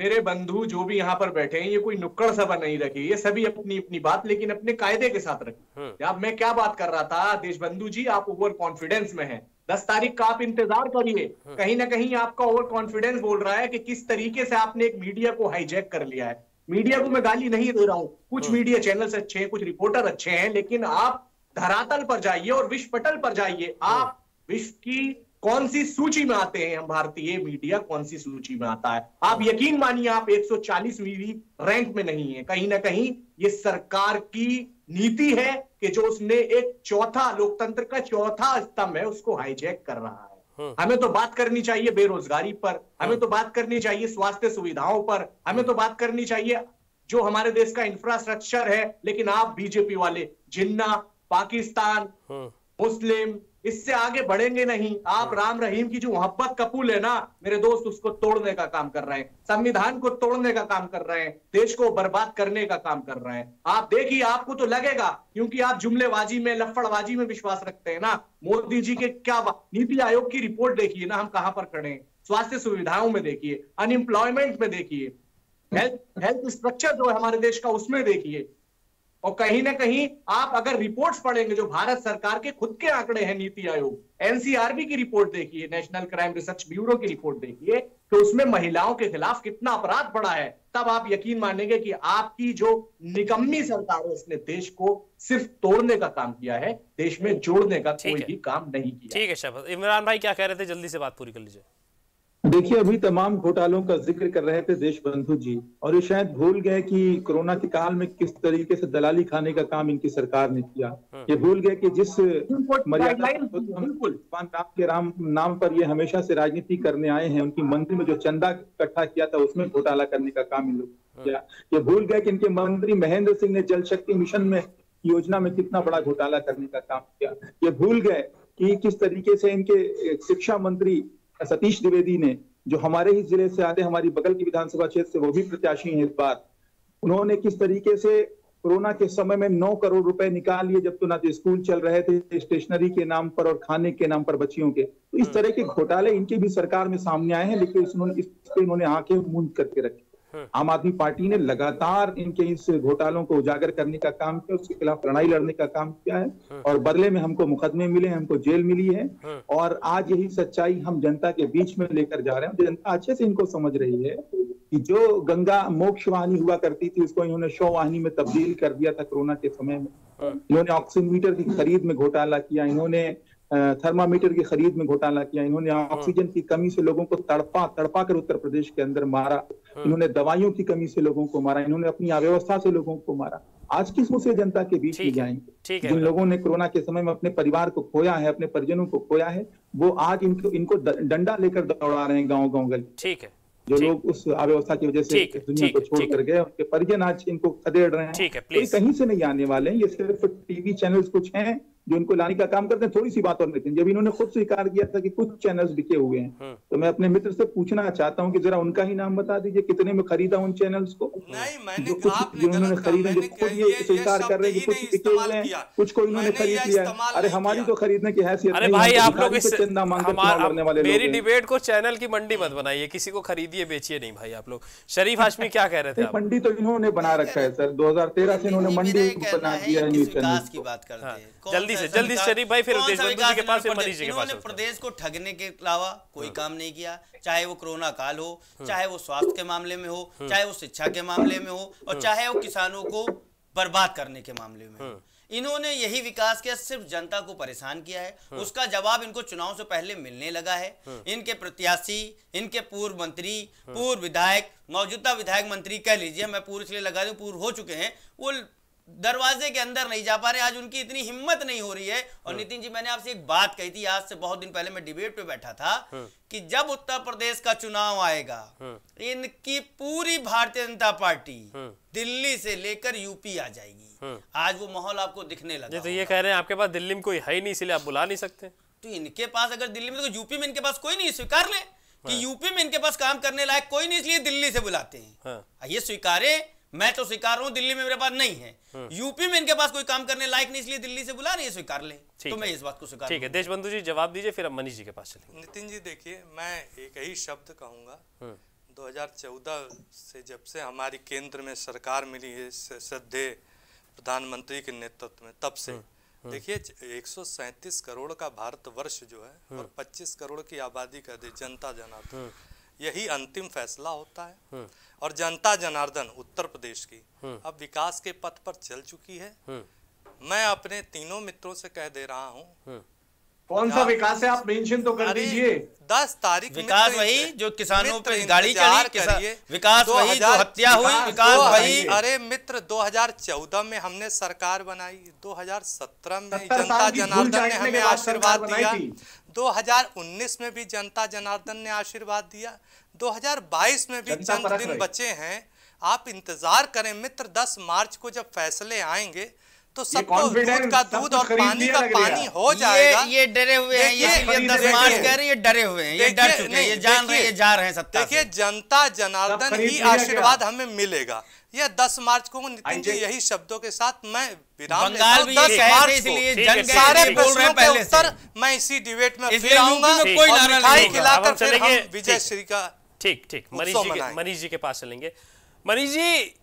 मेरे बंधु जो भी यहाँ पर बैठे हैं, ये कोई नुक्कड़ सभा नहीं रखी, ये सभी अपनी अपनी बात लेकिन अपने कायदे के साथ रखी। अब मैं क्या बात कर रहा था, देशबंधु जी आप ओवर कॉन्फिडेंस में हैं। 10 तारीख का आप इंतजार करिए। कहीं ना कहीं आपका ओवर कॉन्फिडेंस बोल रहा है कि किस तरीके से आपने एक मीडिया को हाईजैक कर लिया है। मीडिया को मैं गाली नहीं दे रहा हूँ, कुछ मीडिया चैनल्स अच्छे हैं, कुछ रिपोर्टर अच्छे हैं, लेकिन आप धरातल पर जाइए और विश्व पटल पर जाइए। आप विश्व की कौन सी सूची में आते हैं? हम भारतीय मीडिया कौन सी सूची में आता है? आप यकीन मानिए आप 140वीं रैंक में नहीं है। कहीं ना कहीं ये सरकार की नीति है कि जो उसने एक चौथा लोकतंत्र का चौथा स्तंभ है उसको हाईजैक कर रहा है। हमें तो बात करनी चाहिए बेरोजगारी पर, हमें तो बात करनी चाहिए स्वास्थ्य सुविधाओं पर, हमें तो बात करनी चाहिए जो हमारे देश का इंफ्रास्ट्रक्चर है। लेकिन आप बीजेपी वाले जिन्ना, पाकिस्तान, मुस्लिम, इससे आगे बढ़ेंगे नहीं। आप राम रहीम की जो मोहब्बत कपूल है ना मेरे दोस्त, उसको तोड़ने का काम कर रहे हैं, संविधान को तोड़ने का काम कर रहे हैं, देश को बर्बाद करने का काम कर रहे हैं। आप देखिए, आपको तो लगेगा क्योंकि आप जुमलेबाजी में, लफड़बाजी में विश्वास रखते हैं ना। मोदी जी के क्या, नीति आयोग की रिपोर्ट देखिए ना, हम कहां पर खड़े हैं। स्वास्थ्य सुविधाओं में देखिए, अनएम्प्लॉयमेंट में देखिए, हेल्थ स्ट्रक्चर जो है हमारे देश का उसमें देखिए। और कहीं ना कहीं आप अगर रिपोर्ट्स पढ़ेंगे जो भारत सरकार के खुद के आंकड़े हैं, नीति आयोग, एनसीआरबी की रिपोर्ट देखिए, नेशनल क्राइम रिसर्च ब्यूरो की रिपोर्ट देखिए, तो उसमें महिलाओं के खिलाफ कितना अपराध बढ़ा है, तब आप यकीन मानेंगे कि आपकी जो निकम्मी सरकार है उसने देश को सिर्फ तोड़ने का काम किया है, देश में जोड़ने का कोई भी काम नहीं किया। ठीक है शहबाज, इमरान भाई क्या कह रहे थे, जल्दी से बात पूरी कर लीजिए। देखिए, अभी तमाम घोटालों का जिक्र कर रहे थे देशबंधु जी, और ये शायद भूल गए कि कोरोना के काल में किस तरीके से दलाली खाने का काम इनकी सरकार ने किया। ये भूल गए कि जिस मर्यादा के नाम पर ये हमेशा से राजनीति करने आए हैं, उनकी मंत्री में जो चंदा इकट्ठा किया था उसमें घोटाला करने का काम इन लोग किया। ये भूल गए कि इनके मंत्री महेंद्र सिंह ने जल शक्ति मिशन में योजना में कितना बड़ा घोटाला करने का काम किया। ये भूल गए कि किस तरीके से इनके शिक्षा मंत्री सतीश द्विवेदी ने, जो हमारे ही जिले से आते, हमारी बगल की विधानसभा क्षेत्र से, वो भी प्रत्याशी हैं इस बार, उन्होंने किस तरीके से कोरोना के समय में 9 करोड़ रुपए निकाल लिए, जब तो ना तो स्कूल चल रहे थे, स्टेशनरी के नाम पर और खाने के नाम पर बच्चियों के। तो इस तरह के घोटाले इनके भी सरकार में सामने आए हैं, लेकिन इन्होंने आंखें मूंद करके रखी। आम आदमी पार्टी ने लगातार इनके इस घोटालों को उजागर करने का काम किया, उसके खिलाफ लड़ाई लड़ने का काम किया है, और बदले में हमको मुकदमे मिले, हमको जेल मिली है। और आज यही सच्चाई हम जनता के बीच में लेकर जा रहे हैं। जनता अच्छे से इनको समझ रही है कि जो गंगा मोक्ष वाहिनी हुआ करती थी उसको इन्होंने शव वाहिनी में तब्दील कर दिया था कोरोना के समय में। इन्होंने ऑक्सीमीटर की खरीद में घोटाला किया, इन्होंने थर्मामीटर की खरीद में घोटाला किया, इन्होंने ऑक्सीजन की कमी से लोगों को तड़पा कर उत्तर प्रदेश के अंदर मारा, इन्होंने दवाइयों की कमी से लोगों को मारा, इन्होंने अपनी अव्यवस्था से लोगों को मारा। आज किस मुंह से जनता के बीच में जाएंगे? जिन लोगों ने कोरोना के समय में अपने परिवार को खोया है, अपने परिजनों को खोया है, वो आज इनको डंडा लेकर दौड़ा रहे हैं गाँव गली। ठीक है, जो लोग उस अव्यवस्था की वजह से दुनिया को छोड़ कर गए, उनके परिजन आज इनको खदेड़ रहे हैं। ये कहीं से नहीं आने वाले हैं, ये सिर्फ टीवी चैनल्स कुछ हैं जो इनको लाने का काम करते हैं। थोड़ी सी बात और लेते हैं, जब इन्होंने खुद स्वीकार किया था कि कुछ चैनल्स बिके हुए हैं, तो मैं अपने मित्र से पूछना चाहता हूं कि जरा उनका ही नाम बता दीजिए, कितने में खरीदा उन चैनल्स को। नहीं, मैंने जिन्होंने खरीदा, जो खुद ये स्वीकार कर रहे हैं कि कुछ बिके हुए हैं, कुछ को इन्होंने खरीद लिया। अरे हमारी तो खरीदने की हैसियत नहीं है। अरे भाई, आप लोग इससे चंदा मांगकर लड़ने वाले लोग हैं। मेरी डिबेट को चैनल की मंडी मत बनाइए, किसी को खरीदिए बेचिए नहीं भाई आप लोग। शरीफ हाशमी क्या कह रहे थे? मंडी तो इन्होंने बना रखा है सर, 2013 से इन्होंने मंडी बना दिया है। जल्दी से शरीफ भाई, फिर देशबंधु के पास, फिर मनीष जी के पास। प्रदेश को ठगने के अलावा कोई काम नहीं किया, चाहे वो कोरोना काल हो, चाहे वो स्वास्थ्य के मामले में हो, चाहे वो शिक्षा के मामले में हो, और चाहे वो किसानों को बर्बाद करने के मामले में हो। इन्होंने यही विकास किया, सिर्फ जनता को परेशान किया है। उसका जवाब इनको चुनाव से पहले मिलने लगा है। इनके प्रत्याशी, इनके पूर्व मंत्री, पूर्व विधायक, मौजूदा विधायक मंत्री कह लीजिए, मैं पूर्व इसलिए लगा दूं, पूर्व हो चुके हैं, वो दरवाजे के अंदर नहीं जा पा रहे। आज उनकी इतनी हिम्मत नहीं हो रही है। और नितिन जी, मैंने आपसे एक बात कही थी, आज से बहुत दिन पहले मैं डिबेट पे बैठा था, कि जब उत्तर प्रदेश का चुनाव आएगा, इनकी पूरी भारतीय जनता पार्टी दिल्ली से लेकर यूपी आ जाएगी। आज वो माहौल आपको दिखने लगा। तो ये कह रहे हैं आपके पास दिल्ली में कोई है ही नहीं, इसलिए आप बुला नहीं सकते। तो इनके पास अगर दिल्ली में, तो यूपी में इनके पास कोई नहीं, स्वीकार ले कि यूपी में इनके पास काम करने लायक कोई नहीं, इसलिए दिल्ली से बुलाते हैं। ये स्वीकारे, मैं तो स्वीकार रहा हूँ, दिल्ली में मेरे पास नहीं है, यूपी में इनके पास कोई काम करने लायक नहीं, इसलिए दिल्ली से बुला रही है, स्वीकार ले। तो मैं इस बात को स्वीकार। ठीक है, देशबंधु जी जवाब दीजिए, फिर हम मनीष जी के पास चलेंगे। नितिन जी देखिए, मैं एक ही शब्द कहूँगा, 2014 से जब से हमारी केंद्र में सरकार मिली है श्रद्धेय प्रधानमंत्री के नेतृत्व में, तब से देखिए 137 करोड़ का भारतवर्ष जो है और 25 करोड़ की आबादी का जनता जनार्दन, यही अंतिम फैसला होता है। और जनता जनार्दन उत्तर प्रदेश की अब विकास के पथ पर चल चुकी है। मैं अपने तीनों मित्रों से कह दे रहा हूँ, कौन सा विकास है आप मेंशन तो कर दीजिए। 10 तारीख विकास वही जो किसानों पे गाड़ी चली, विकास वही जो हत्या हुई, विकास वही। अरे मित्र, 2014 में हमने सरकार बनाई, 2017 में जनता जनार्दन ने हमें आशीर्वाद दिया, 2019 में भी जनता जनार्दन ने आशीर्वाद दिया, 2022 में भी चंद दिन बचे हैं, आप इंतजार करें मित्र। 10 मार्च को जब फैसले आएंगे तो सबको दूध का दूध और पानी का पानी हो जाएगा। ये डरे हुए हैं, ये 10 मार्च कह रहे हैं, ये डरे हुए हैं, ये डर चुके हैं, ये जान रहे हैं, ये जा रहे हैं सत्ता। देखिए जनता जनार्दन ही आशीर्वाद हमें मिलेगा। यह 10 मार्च को नितिन जी यही शब्दों के साथ मैं विराम लेता हूं। 10 मार्च को सारे प्रश्नों के उत्तर मैं इसी डिबेट में फिर आऊंगा और मिठाई खिलाकर फिर हम विजय श्री का मनीष जी के पास चलेंगे। मनीष जी,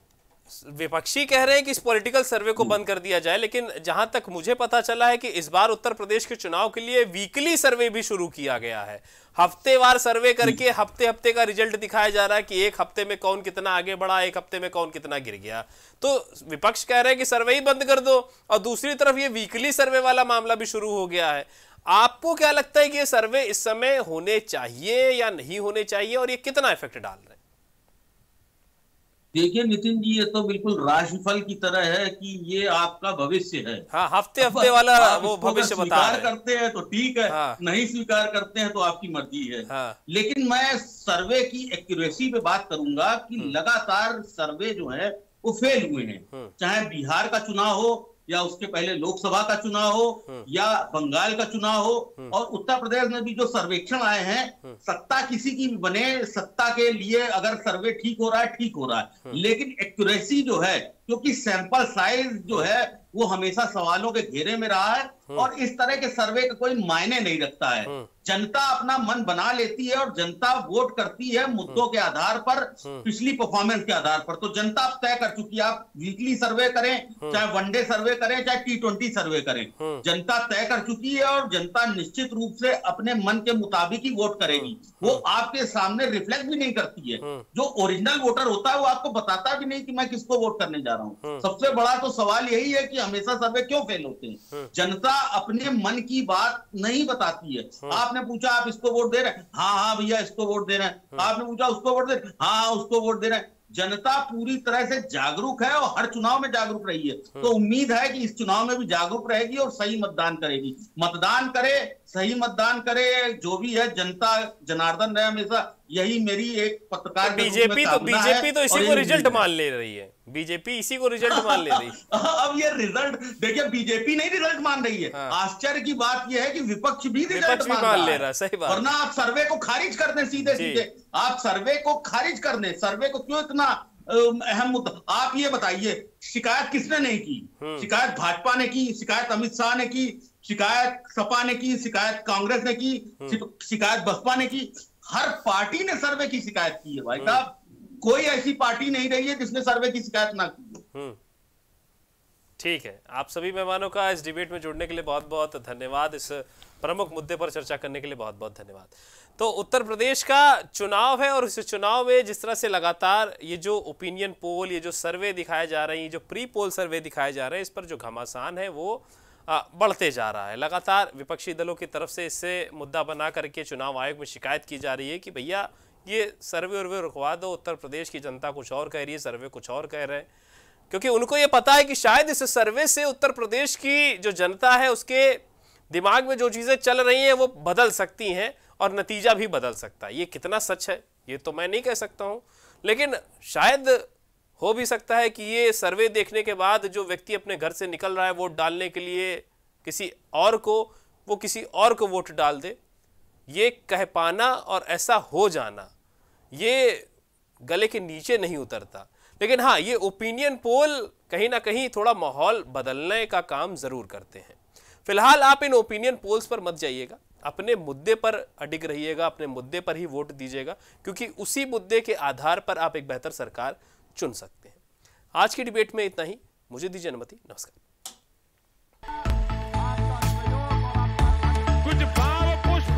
विपक्षी कह रहे हैं कि इस पॉलिटिकल सर्वे को बंद कर दिया जाए, लेकिन जहां तक मुझे पता चला है कि इस बार उत्तर प्रदेश के चुनाव के लिए वीकली सर्वे भी शुरू किया गया है। हफ्तेवार सर्वे करके हफ्ते हफ्ते का रिजल्ट दिखाया जा रहा है कि एक हफ्ते में कौन कितना आगे बढ़ा, एक हफ्ते में कौन कितना गिर गया। तो विपक्ष कह रहे हैं कि सर्वे ही बंद कर दो, और दूसरी तरफ ये वीकली सर्वे वाला मामला भी शुरू हो गया है। आपको क्या लगता है कि ये सर्वे इस समय होने चाहिए या नहीं होने चाहिए, और ये कितना इफेक्ट डाल रहे हैं? देखिए नितिन जी, ये तो बिल्कुल राशिफल की तरह है कि ये आपका भविष्य है। हाँ, हफ्ते हफ्ते वाला वो भविष्य बता रहे हैं। स्वीकार करते हैं तो ठीक है, हाँ। नहीं स्वीकार करते हैं तो आपकी मर्जी है। हाँ। लेकिन मैं सर्वे की एक्यूरेसी पे बात करूंगा कि लगातार सर्वे जो है वो फेल हुए हैं, चाहे बिहार का चुनाव हो या उसके पहले लोकसभा का चुनाव हो या बंगाल का चुनाव हो, और उत्तर प्रदेश में भी जो सर्वेक्षण आए हैं, सत्ता किसी की भी बने, सत्ता के लिए अगर सर्वे ठीक हो रहा है ठीक हो रहा है, लेकिन एक्यूरेसी जो है, क्योंकि सैंपल साइज जो है वो हमेशा सवालों के घेरे में रहा है, और इस तरह के सर्वे का कोई मायने नहीं रखता है। जनता अपना मन बना लेती है और जनता वोट करती है मुद्दों के आधार पर, पिछली परफॉर्मेंस के आधार पर। तो जनता अब तय कर चुकी है, आप वीकली सर्वे करें, चाहे वनडे सर्वे करें, चाहे T20 सर्वे करें, जनता तय कर चुकी है और जनता निश्चित रूप से अपने मन के मुताबिक ही वोट करेगी। वो आपके सामने रिफ्लेक्ट भी नहीं करती है। जो ओरिजिनल वोटर होता है वो आपको बताता भी नहीं कि मैं किसको वोट करने जा रहा हूँ। सबसे बड़ा तो सवाल यही है कि हमेशा सर्वे क्यों फेल होते हैं? जनता अपने मन की बात नहीं बताती है। आपने पूछा आप इसको वोट दे रहे हैं, हाँ हाँ भैया इसको वोट दे रहे हैं, आपने पूछा उसको वोट दे रहे हैं, हाँ हाँ उसको वोट दे रहे हैं। जनता पूरी तरह से जागरूक है और हर चुनाव में जागरूक रही है, तो उम्मीद है कि इस चुनाव में भी जागरूक रहेगी और सही मतदान करेगी। मतदान करे, सही मतदान करे, जो भी है जनता जनार्दन रहे हमेशा, यही मेरी एक पत्रकार। बीजेपी तो इसी को रिजल्ट मान ले रही है, बीजेपी इसी को रिजल्ट मान ले रही है। अब ये रिजल्ट देखिए, बीजेपी नहीं रिजल्ट मान रही है। हाँ। आश्चर्य की बात ये है कि विपक्ष भी रिजल्ट मान ले रहा है। सही बात, वरना आप सर्वे को खारिज कर दें, सीधे सीधे आप सर्वे को खारिज कर दें। सर्वे को क्यों इतना अहम मुद्दा? आप ये बताइए, शिकायत किसने नहीं की? शिकायत भाजपा ने की, शिकायत अमित शाह ने की, शिकायत सपा ने की, शिकायत कांग्रेस ने की, शिकायत बसपा ने की। हर पार्टी ने सर्वे की शिकायत की है। भाई साहब, कोई ऐसी पार्टी नहीं रही है जिसने सर्वे की शिकायत ना की। ठीक है, आप सभी मेहमानों का इस डिबेट में जुड़ने के लिए बहुत बहुत धन्यवाद। इस प्रमुख मुद्दे पर चर्चा करने के लिए बहुत बहुत धन्यवाद। तो उत्तर प्रदेश का चुनाव है, और इस चुनाव में जिस तरह से लगातार ये जो ओपिनियन पोल, ये जो सर्वे दिखाए जा रहे हैं, जो प्री पोल सर्वे दिखाए जा रहे हैं, इस पर जो घमासान है वो बढ़ते जा रहा है। लगातार विपक्षी दलों की तरफ से इससे मुद्दा बना करके चुनाव आयोग में शिकायत की जा रही है कि भैया ये सर्वे उर्वे रुकवा दो, उत्तर प्रदेश की जनता कुछ और कह रही है, सर्वे कुछ और कह रहे हैं, क्योंकि उनको ये पता है कि शायद इस सर्वे से उत्तर प्रदेश की जो जनता है उसके दिमाग में जो चीज़ें चल रही हैं वो बदल सकती हैं और नतीजा भी बदल सकता है। ये कितना सच है ये तो मैं नहीं कह सकता हूँ, लेकिन शायद हो भी सकता है कि ये सर्वे देखने के बाद जो व्यक्ति अपने घर से निकल रहा है वोट डालने के लिए किसी और को, वो किसी और को वोट डाल दे। ये कह पाना और ऐसा हो जाना ये गले के नीचे नहीं उतरता, लेकिन हाँ ये ओपिनियन पोल कहीं ना कहीं थोड़ा माहौल बदलने का काम ज़रूर करते हैं। फिलहाल आप इन ओपिनियन पोल्स पर मत जाइएगा, अपने मुद्दे पर अडिग रहिएगा, अपने मुद्दे पर ही वोट दीजिएगा, क्योंकि उसी मुद्दे के आधार पर आप एक बेहतर सरकार चुन सकते हैं। आज की डिबेट में इतना ही, मुझे दीजिए अनुमति, नमस्कार। कुछ भाव पुष्प